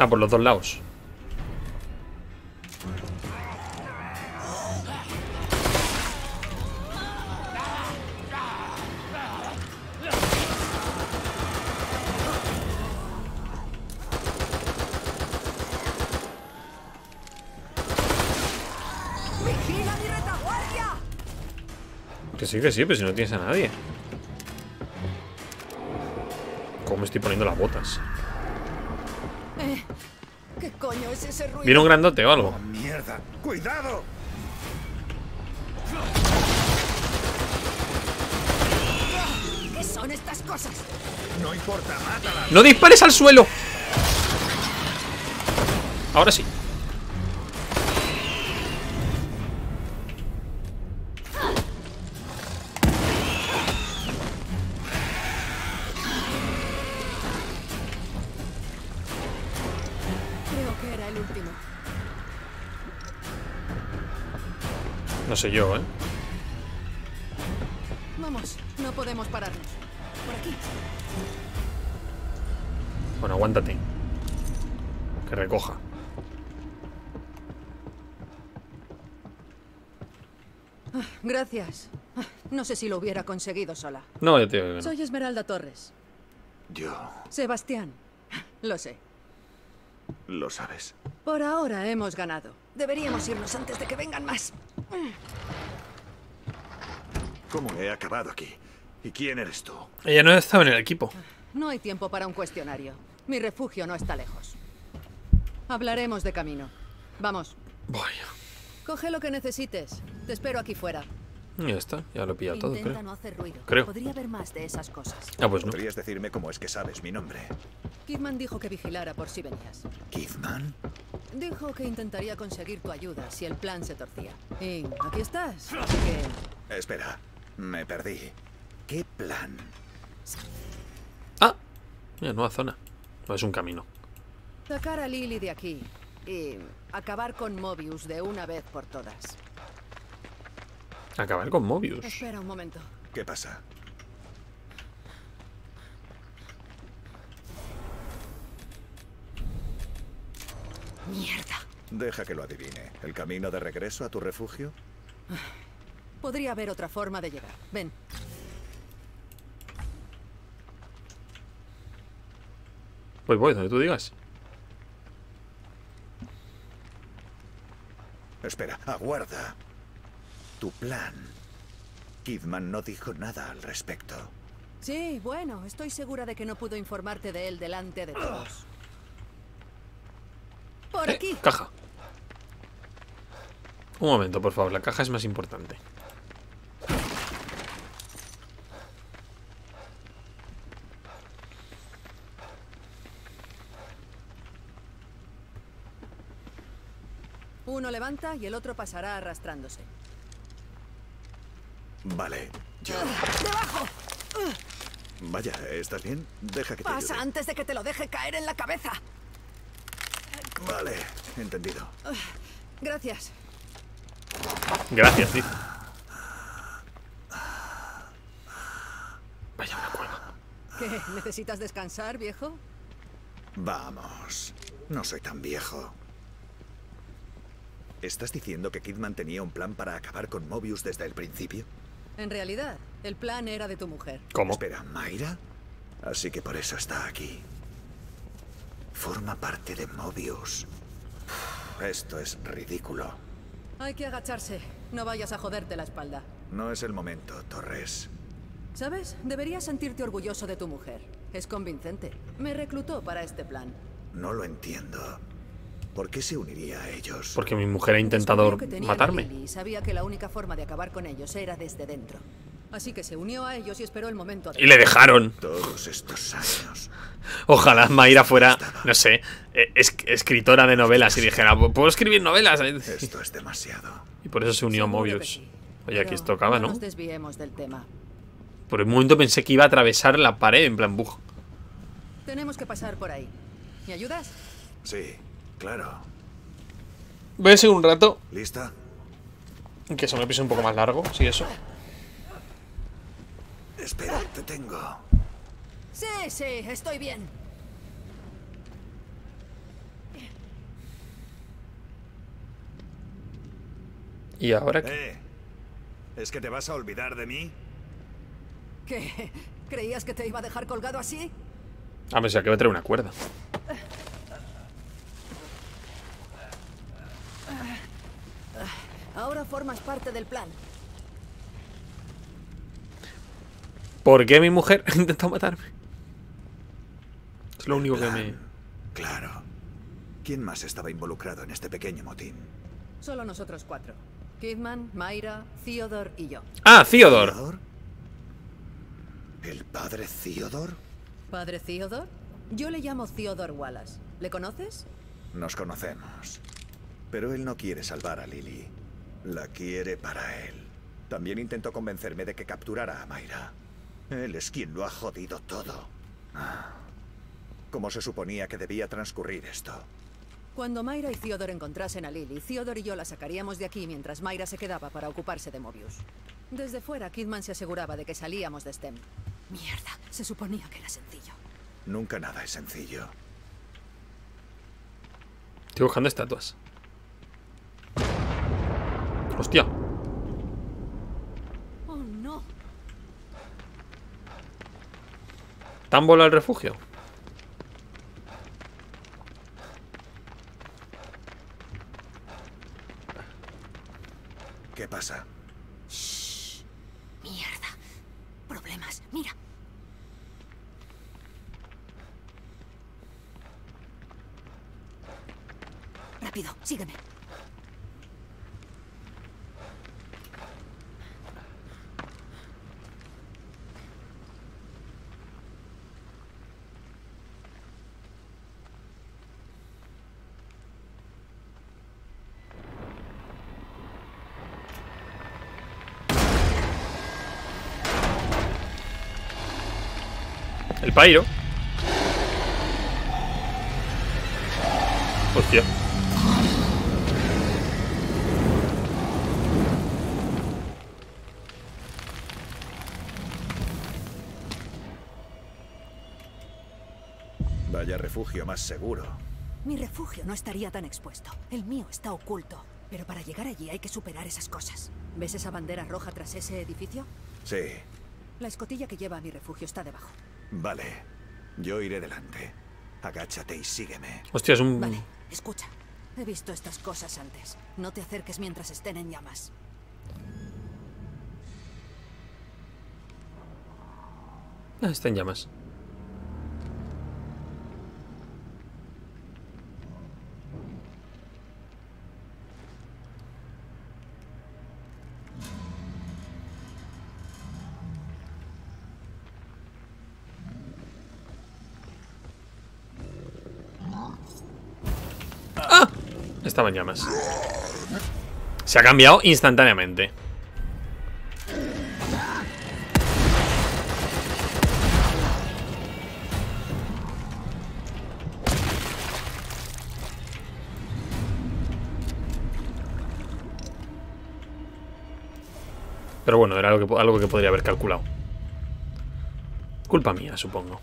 Ah, por los dos lados. ¡Vigila mi retaguardia! Que sí, pero si no tienes a nadie. ¿Cómo estoy poniendo las botas? ¿Qué coño es ese ruido? ¿Viene un grandote o algo? Oh, mierda. ¡Cuidado! ¿Qué son estas cosas? No importa, mátala. ¡No dispares al suelo! Ahora sí. No sé yo, ¿eh? Vamos, no podemos pararnos. Por aquí. Bueno, aguántate. Que recoja. Gracias. No sé si lo hubiera conseguido sola. No, yo te digo que no. Soy Esmeralda Torres. Yo. Sebastián. Lo sé. Lo sabes. Por ahora hemos ganado. Deberíamos irnos antes de que vengan más. ¿Cómo he acabado aquí? ¿Y quién eres tú? Ella no estaba en el equipo. No hay tiempo para un cuestionario. Mi refugio no está lejos. Hablaremos de camino. Vamos. Voy. Coge lo que necesites. Te espero aquí fuera. Ya está, ya lo he pillado todo, creo. No hacer ruido. Creo. Podría haber más de esas cosas. Ah, pues no. ¿Podrías decirme cómo es que sabes mi nombre? Kidman dijo que vigilara por si venías. ¿Kidman? Dijo que intentaría conseguir tu ayuda si el plan se torcía. Y aquí estás. Así que... Espera, me perdí. ¿Qué plan? Ah, mira, nueva zona. No es un camino. Sacar a Lily de aquí y acabar con Mobius de una vez por todas. ¿Acabar con Mobius? Espera un momento. ¿Qué pasa? Mierda. Deja que lo adivine. ¿El camino de regreso a tu refugio? Podría haber otra forma de llegar. Ven. Voy, donde tú digas. Espera, aguarda. Tu plan. Kidman no dijo nada al respecto. Sí, bueno, estoy segura de que no pudo informarte de él delante de todos. Por aquí. Caja. Un momento, por favor, la caja es más importante. Uno levanta y el otro pasará arrastrándose. Vale, yo... ¡Debajo! Vaya, ¿estás bien? Deja que te ayude. Pasa antes de que te lo deje caer en la cabeza. Vale, entendido. Gracias. Gracias, sí. Vaya una cueva. ¿Qué? ¿Necesitas descansar, viejo? Vamos, no soy tan viejo. ¿Estás diciendo que Kidman tenía un plan para acabar con Mobius desde el principio? En realidad, el plan era de tu mujer. ¿Cómo? Espera, ¿Myra? Así que por eso está aquí. Forma parte de Mobius. Esto es ridículo. Hay que agacharse. No vayas a joderte la espalda. No es el momento, Torres. ¿Sabes? Deberías sentirte orgulloso de tu mujer. Es convincente. Me reclutó para este plan. No lo entiendo. ¿Por qué se uniría a ellos? Porque mi mujer ha intentado matarme. Y sabía que la única forma de acabar con ellos era desde dentro. Así que se unió a ellos y esperó el momento. Y le dejaron. Todos estos años. Ojalá Myra fuera, no sé, escritora de novelas y dijera, ¿puedo escribir novelas? Esto es demasiado. Y por eso se unió a Mobius. Oye, aquí esto acaba, ¿no? No nos desviemos del tema. Por un momento pensé que iba a atravesar la pared en plan bug. Tenemos que pasar por ahí. ¿Me ayudas? Sí. Claro. Voy a seguir un rato. ¿Lista? Que es un episodio un poco más largo, sí, eso. Espera, te tengo. Sí, sí, estoy bien. ¿Y ahora qué? ¿Es que te vas a olvidar de mí? ¿Qué? ¿Creías que te iba a dejar colgado así? A ver, si aquí voy a traer una cuerda. Ahora formas parte del plan. ¿Por qué mi mujer ha intentado matarme? Es lo único que me... Claro. ¿Quién más estaba involucrado en este pequeño motín? Solo nosotros cuatro. Kidman, Myra, Theodore y yo. ¡Ah, Theodore! ¿El padre Theodore? ¿Padre Theodore? Yo le llamo Theodore Wallace. ¿Le conoces? Nos conocemos. Pero él no quiere salvar a Lily. La quiere para él. También intentó convencerme de que capturara a Myra. Él es quien lo ha jodido todo. ¿Cómo se suponía que debía transcurrir esto? Cuando Myra y Theodore encontrasen a Lily, Theodore y yo la sacaríamos de aquí mientras Myra se quedaba para ocuparse de Mobius. Desde fuera, Kidman se aseguraba de que salíamos de STEM. Mierda, se suponía que era sencillo. Nunca nada es sencillo. Estoy buscando estatuas. Hostia. Oh, no. Támbola al refugio. ¿Qué pasa? Shh. Mierda. Problemas. Mira. Rápido, sígueme. Spyro. Hostia. Vaya refugio más seguro. Mi refugio no estaría tan expuesto. El mío está oculto. Pero para llegar allí hay que superar esas cosas. ¿Ves esa bandera roja tras ese edificio? Sí. La escotilla que lleva a mi refugio está debajo. Vale. Yo iré delante. Agáchate y sígueme. Hostia, es un... Vale, escucha. He visto estas cosas antes. No te acerques mientras estén en llamas. Ah, está en llamas. Estaban llamas. Se ha cambiado instantáneamente. Pero bueno, era algo que podría haber calculado. Culpa mía, supongo.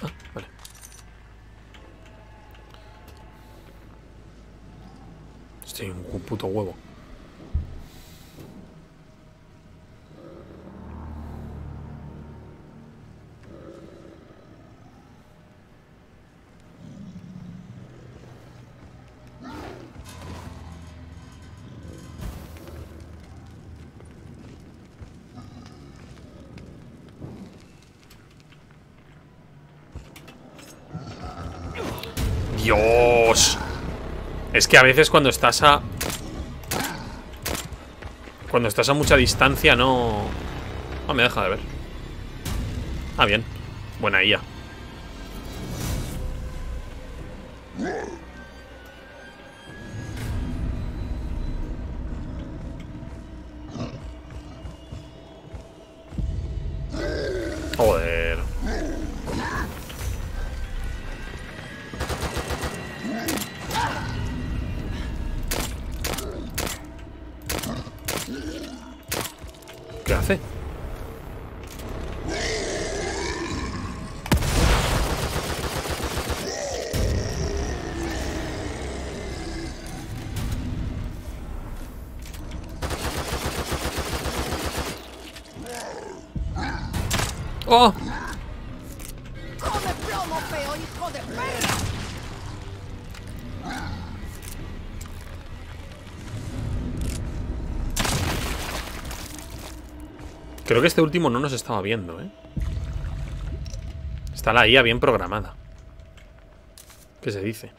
Ah, vale. Estoy un puto huevo. Es que a veces cuando estás a... mucha distancia no... Ah, me deja de ver. Ah, bien. Buena IA. ¡Oh! ¡Come plomo, feo, hijo de perra! Creo que este último no nos estaba viendo, ¿eh? Está la IA bien programada. ¿Qué se dice?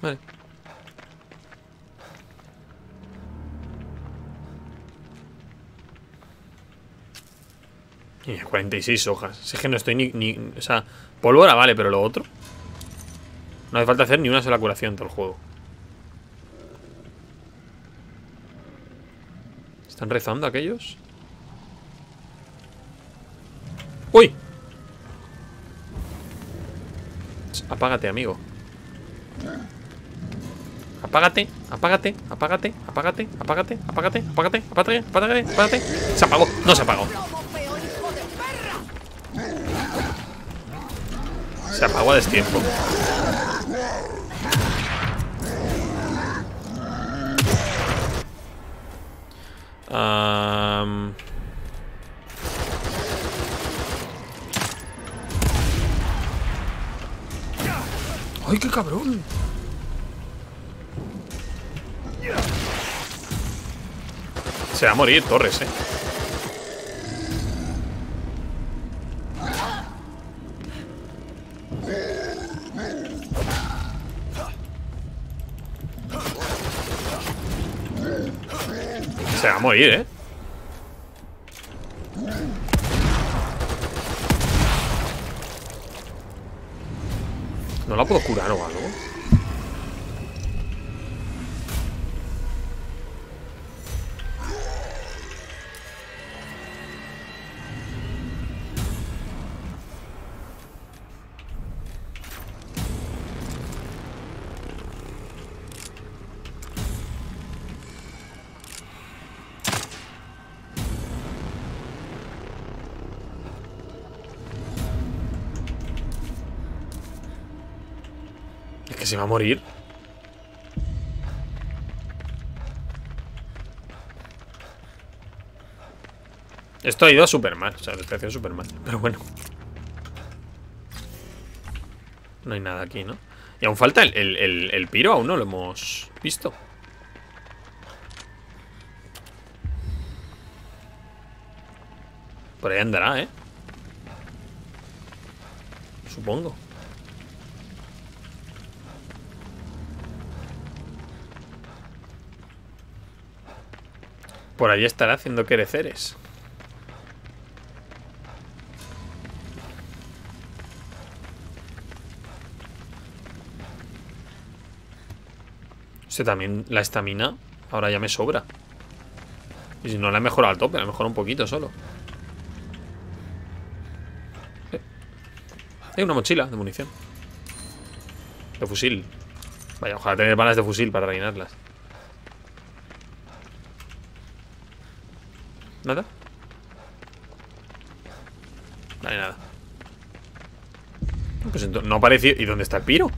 Vale. Y 46 hojas. Si es que no estoy ni... O sea, pólvora vale, pero lo otro... No hace falta hacer ni una sola curación en todo el juego. ¿Están rezando aquellos? ¡Uy! Apágate, amigo. Apágate, apágate, apágate, apágate, apágate, apágate, apágate, apágate, apágate, apágate. Se apagó, no se apagó. Se apagó a destiempo. ¡Ay, qué cabrón! Se va a morir Torres, Se va a morir, ¿eh? ¿No la puedo curar o algo? Se va a morir. Esto ha ido súper mal. O sea, lo estoy haciendo súper mal. Pero bueno. No hay nada aquí, ¿no? Y aún falta el piro. Aún no lo hemos visto. Por ahí andará, ¿eh? Supongo. Por allí estará haciendo quereceres. Este también, la estamina ahora ya me sobra. Y si no la he mejorado al tope, la he mejorado un poquito solo. Hay una mochila de munición. De fusil. Vaya, ojalá tener balas de fusil para rellenarlas. ¿Nada? No hay nada. Pues entonces, no apareció. ¿Y dónde está el piro?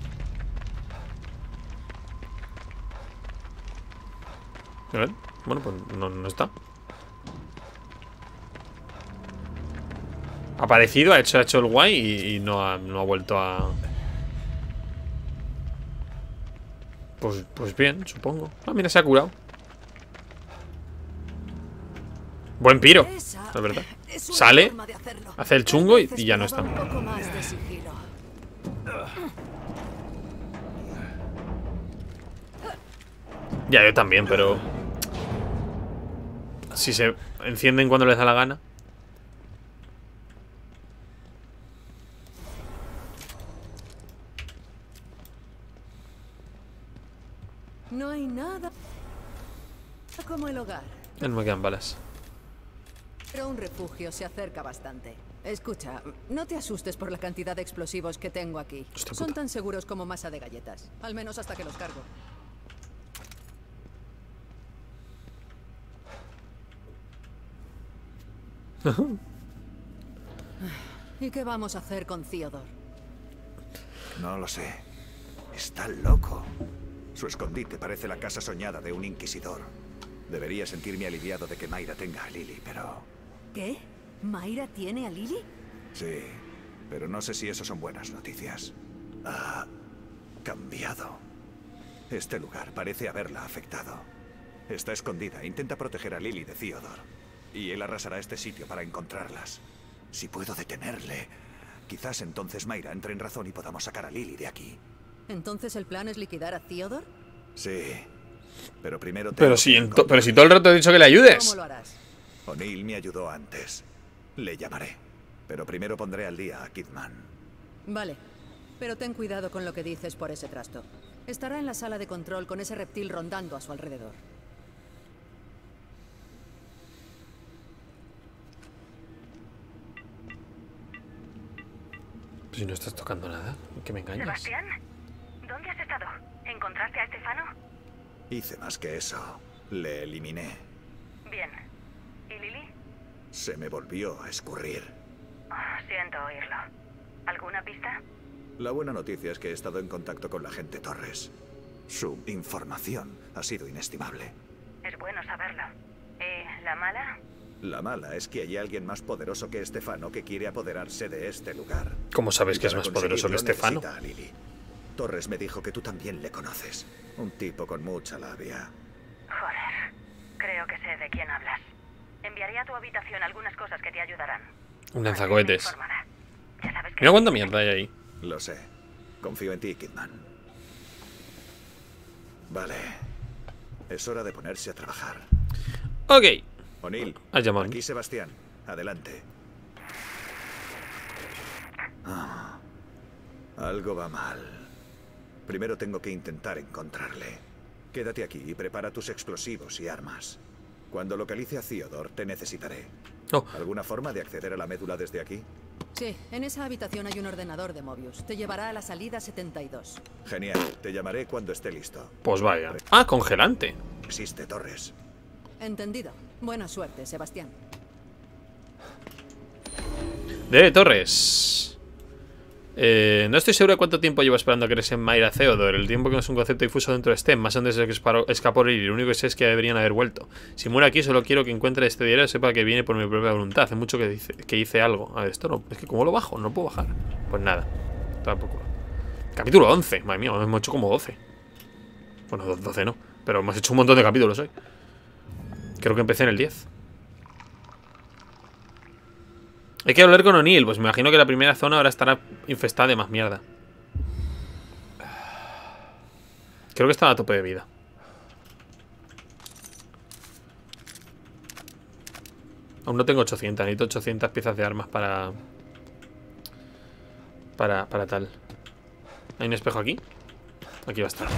Bueno, pues no está. Ha aparecido, ha hecho el guay y no ha vuelto a... Pues bien, supongo. Ah, mira, se ha curado. Buen piro, la verdad. Sale, hace el chungo y ya no está. Ya, yo también, pero... Si se encienden cuando les da la gana. No hay nada como el hogar. Ya no me quedan balas. Pero un refugio se acerca bastante. Escucha, no te asustes por la cantidad de explosivos que tengo aquí. Son tan seguros como masa de galletas. Al menos hasta que los cargo. ¿Y qué vamos a hacer con Theodore? No lo sé. Está loco. Su escondite parece la casa soñada de un inquisidor. Debería sentirme aliviado de que Myra tenga a Lily, pero... ¿Qué? ¿Myra tiene a Lily? Sí, pero no sé si eso son buenas noticias. Ha cambiado. Este lugar parece haberla afectado. Está escondida, intenta proteger a Lily de Theodore. Y él arrasará este sitio para encontrarlas. Si puedo detenerle, quizás entonces Myra entre en razón y podamos sacar a Lily de aquí. ¿Entonces el plan es liquidar a Theodore? Sí, pero primero... Pero si todo el rato he dicho que le ayudes. ¿Cómo lo harás? O'Neill me ayudó antes. Le llamaré. Pero primero pondré al día a Kidman. Vale. Pero ten cuidado con lo que dices por ese trasto. Estará en la sala de control con ese reptil rondando a su alrededor. Pues si no estás tocando nada, ¿qué me engañas? Sebastián, ¿dónde has estado? ¿Encontraste a Stefano? Hice más que eso. Le eliminé. Bien. ¿Y Lily? Se me volvió a escurrir. Oh, siento oírlo. ¿Alguna pista? La buena noticia es que he estado en contacto con la agente Torres. Su información ha sido inestimable. Es bueno saberlo. ¿Y la mala? La mala es que hay alguien más poderoso que Stefano que quiere apoderarse de este lugar. ¿Cómo sabes que es más poderoso que Stefano? Torres me dijo que tú también le conoces. Un tipo con mucha labia. Joder, creo que sé de quién hablas. Enviaré a tu habitación algunas cosas que te ayudarán. Un lanzacohetes. Mira cuánta mierda hay ahí. Lo sé. Confío en ti, Kidman. Vale. Es hora de ponerse a trabajar. Ok. O'Neill, aquí Sebastián. Adelante. Ah, algo va mal. Primero tengo que intentar encontrarle. Quédate aquí y prepara tus explosivos y armas. Cuando localice a Theodore, te necesitaré. Oh. ¿Alguna forma de acceder a la médula desde aquí? Sí, en esa habitación hay un ordenador de Mobius. Te llevará a la salida 72. Genial, te llamaré cuando esté listo. Pues vaya. Ah, congelante. Existe, Torres. Entendido. Buena suerte, Sebastián. De Torres. No estoy seguro de cuánto tiempo llevo esperando a que regresen Myra y Theodore. El tiempo que no es un concepto difuso dentro de STEM. Más antes de que escapó y lo único que sé es que deberían haber vuelto. Si muero aquí, solo quiero que encuentre este diario y sepa que viene por mi propia voluntad. Hace mucho que hice algo. A ver, esto no. Es que ¿cómo lo bajo? No puedo bajar. Pues nada. Tampoco. Capítulo 11. Madre mía, hemos hecho como 12. Bueno, 12 no. Pero hemos hecho un montón de capítulos hoy. Creo que empecé en el 10. Hay que hablar con O'Neill. Pues me imagino que la primera zona ahora estará infestada de más mierda. Creo que estaba a tope de vida. Aún no tengo 800. Necesito 800 piezas de armas para tal. ¿Hay un espejo aquí? Aquí va a estar.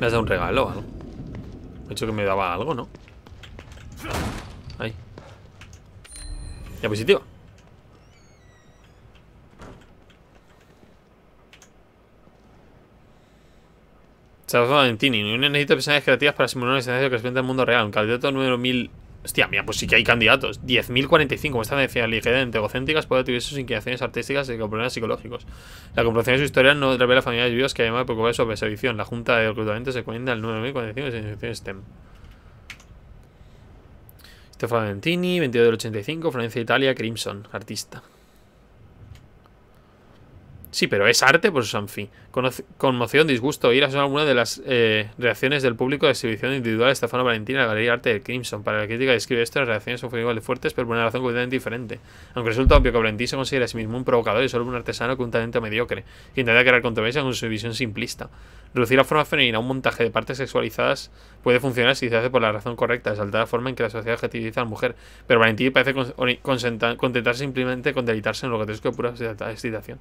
Me has dado un regalo, ¿no? Me he hecho que me daba algo, ¿no? Ahí. Diapositiva. Sebastián Ventini. No necesito personajes creativas para simular un escenario que representa el mundo real. Un candidato número 1000. Hostia, mira, pues sí que hay candidatos. 10.045, como están diciendo, ligeramente egocéntricas, puede tener sus inclinaciones artísticas y problemas psicológicos. La comprobación de su historia no revela a familiares vivos que además preocupa sobre su visión. La junta de reclutamiento se cuenta al 9.045 de instituciones STEM. Stefano Ventini, 22 del 85, Florencia, Italia, Crimson, artista. Sí, pero es arte por su Sanfi. Conmoción, disgusto, ira son algunas de las reacciones del público de exhibición individual de Stefano Valentini en la Galería de Arte de Crimson. Para la crítica describe esto, las reacciones son igual de fuertes, pero por una razón completamente diferente. Aunque resulta obvio que Valentini se considera a sí mismo un provocador y solo un artesano con un talento mediocre, que intenta crear controversia con su visión simplista. Reducir la forma femenina a un montaje de partes sexualizadas puede funcionar si se hace por la razón correcta, exaltar la forma en que la sociedad objetiviza a la mujer, pero Valentini parece contentarse simplemente con deleitarse en lo grotesco de pura excitación.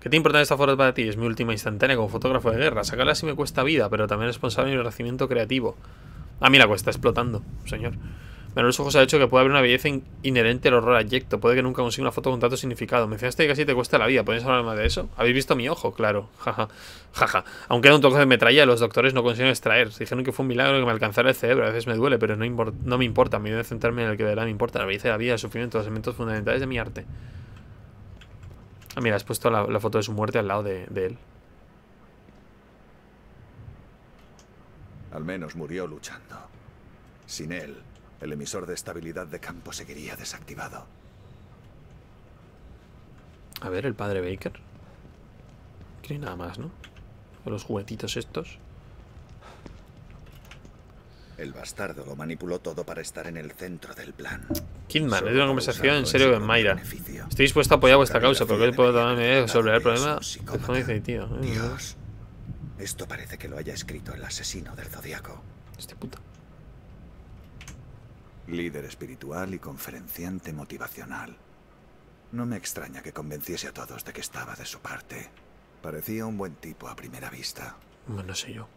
¿Qué te importa esta foto para ti? Es mi última instantánea como fotógrafo de guerra. Sacarla sí me cuesta vida, pero también es responsable de mi renacimiento creativo. Ah, mira, pues está explotando, señor. Bueno, los ojos ha hecho que pueda haber una belleza inherente al horror abyecto. Puede que nunca consiga una foto con tanto significado. Mencionaste que casi te cuesta la vida. ¿Podéis hablar más de eso? ¿Habéis visto mi ojo? Claro. Jaja. Jaja. Aunque era un toque de metralla, los doctores no consiguieron extraer. Dijeron que fue un milagro que me alcanzara el cerebro. A veces me duele, pero no me importa. Me debe centrarme en el que de verdad me importa. La belleza de la vida, el sufrimiento, los elementos fundamentales de mi arte. Ah, mira, has puesto la foto de su muerte al lado de él. Al menos murió luchando. Sin él, el emisor de estabilidad de campo seguiría desactivado. A ver, el padre Baker. Que nada más, ¿no? Con los juguetitos estos. El bastardo lo manipuló todo para estar en el centro del plan. Kidman, es una conversación en serio con Myra. Estoy dispuesto a apoyar vuestra causa, pero hoy puedo tomar medidas sobre el problema. Dios, esto parece que lo haya escrito el asesino del zodiaco. Este puto. Líder espiritual y conferenciante motivacional. No me extraña que convenciese a todos de que estaba de su parte. Parecía un buen tipo a primera vista. Bueno, no sé yo.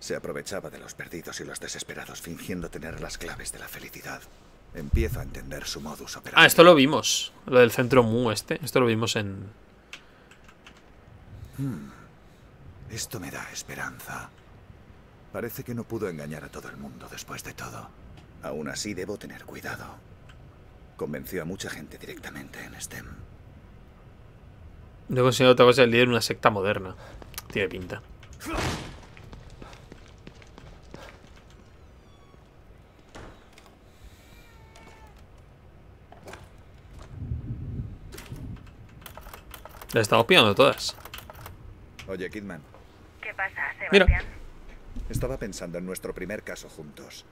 Se aprovechaba de los perdidos y los desesperados, fingiendo tener las claves de la felicidad. Empiezo a entender su modus operandi. Ah, esto lo vimos. Lo del centro Mu este. Esto lo vimos en... Esto me da esperanza. Parece que no pudo engañar a todo el mundo después de todo. Aún así debo tener cuidado. Convenció a mucha gente directamente en STEM. No he conseguido otra cosa del líder de una secta moderna. Tiene pinta. Las estamos pillando todas. Oye, Kidman. ¿Qué pasa, Sebastián? Mira. Estaba pensando en nuestro primer caso juntos.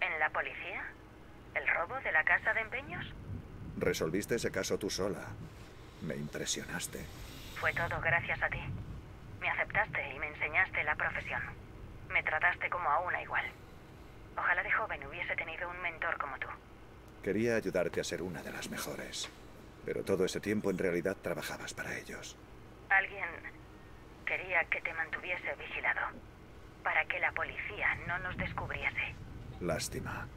¿En la policía? ¿El robo de la casa de empeños? Resolviste ese caso tú sola. Me impresionaste. Fue todo gracias a ti. Me aceptaste y me enseñaste la profesión. Me trataste como a una igual. Ojalá de joven hubiese tenido un mentor como tú. Quería ayudarte a ser una de las mejores. Pero todo ese tiempo en realidad trabajabas para ellos. Alguien quería que te mantuviese vigilado. Para que la policía no nos descubriese. Lástima.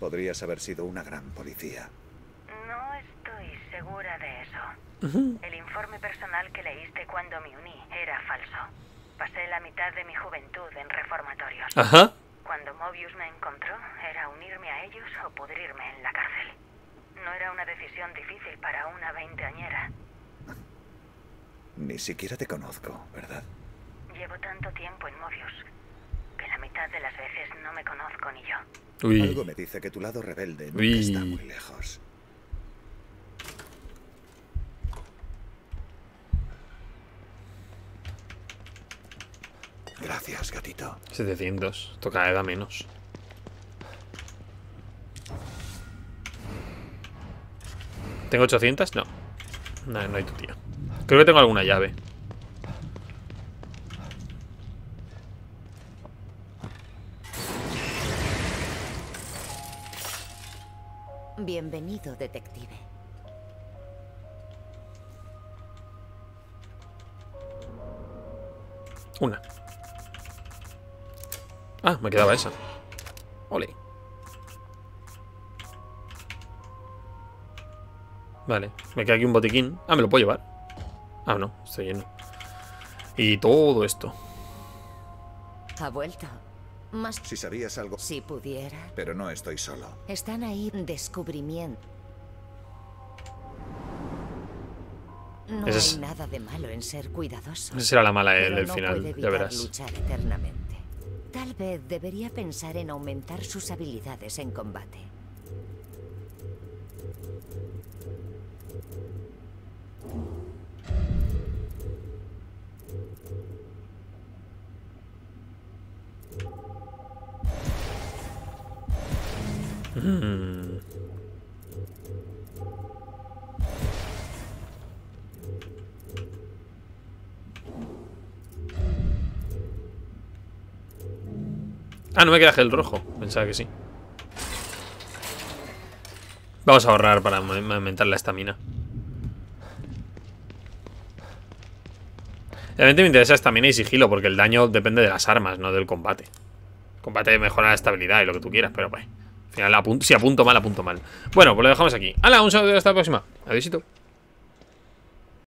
Podrías haber sido una gran policía. No estoy segura de eso. El informe personal que leíste cuando me uní era falso. Pasé la mitad de mi juventud en reformatorios. Cuando Mobius me encontró, era unirme a ellos o pudrirme en la cárcel. No era una decisión difícil para una veinteañera. Ni siquiera te conozco, ¿verdad? Llevo tanto tiempo en Mobius que la mitad de las veces no me conozco ni yo. Algo me dice que tu lado rebelde nunca está muy lejos. Gracias, gatito. 700. Esto cada vez da menos. ¿Tengo 800? No. No, no hay tu tía. Creo que tengo alguna llave. Bienvenido, detective. Una. Ah, me quedaba esa. Ole. Vale, me queda aquí un botiquín. Ah, ¿me lo puedo llevar? Ah, no, estoy lleno. Y todo esto. Ha vuelto. Más. Si sabías algo. Si pudiera. Pero no estoy solo. Están ahí. Descubrimiento. No hay nada de malo en ser cuidadoso. Esa será la mala del final, ya verás. Luchar eternamente. Tal vez debería pensar en aumentar sus habilidades en combate. Ah, no me queda gel rojo. Pensaba que sí. Vamos a ahorrar para aumentar la estamina. Realmente me interesa estamina y sigilo, porque el daño depende de las armas, no del combate. El combate mejora la estabilidad y lo que tú quieras, pero pues... Si apunto mal, apunto mal. Bueno, pues lo dejamos aquí. ¡Hala! Un saludo y hasta la próxima. Adiósito.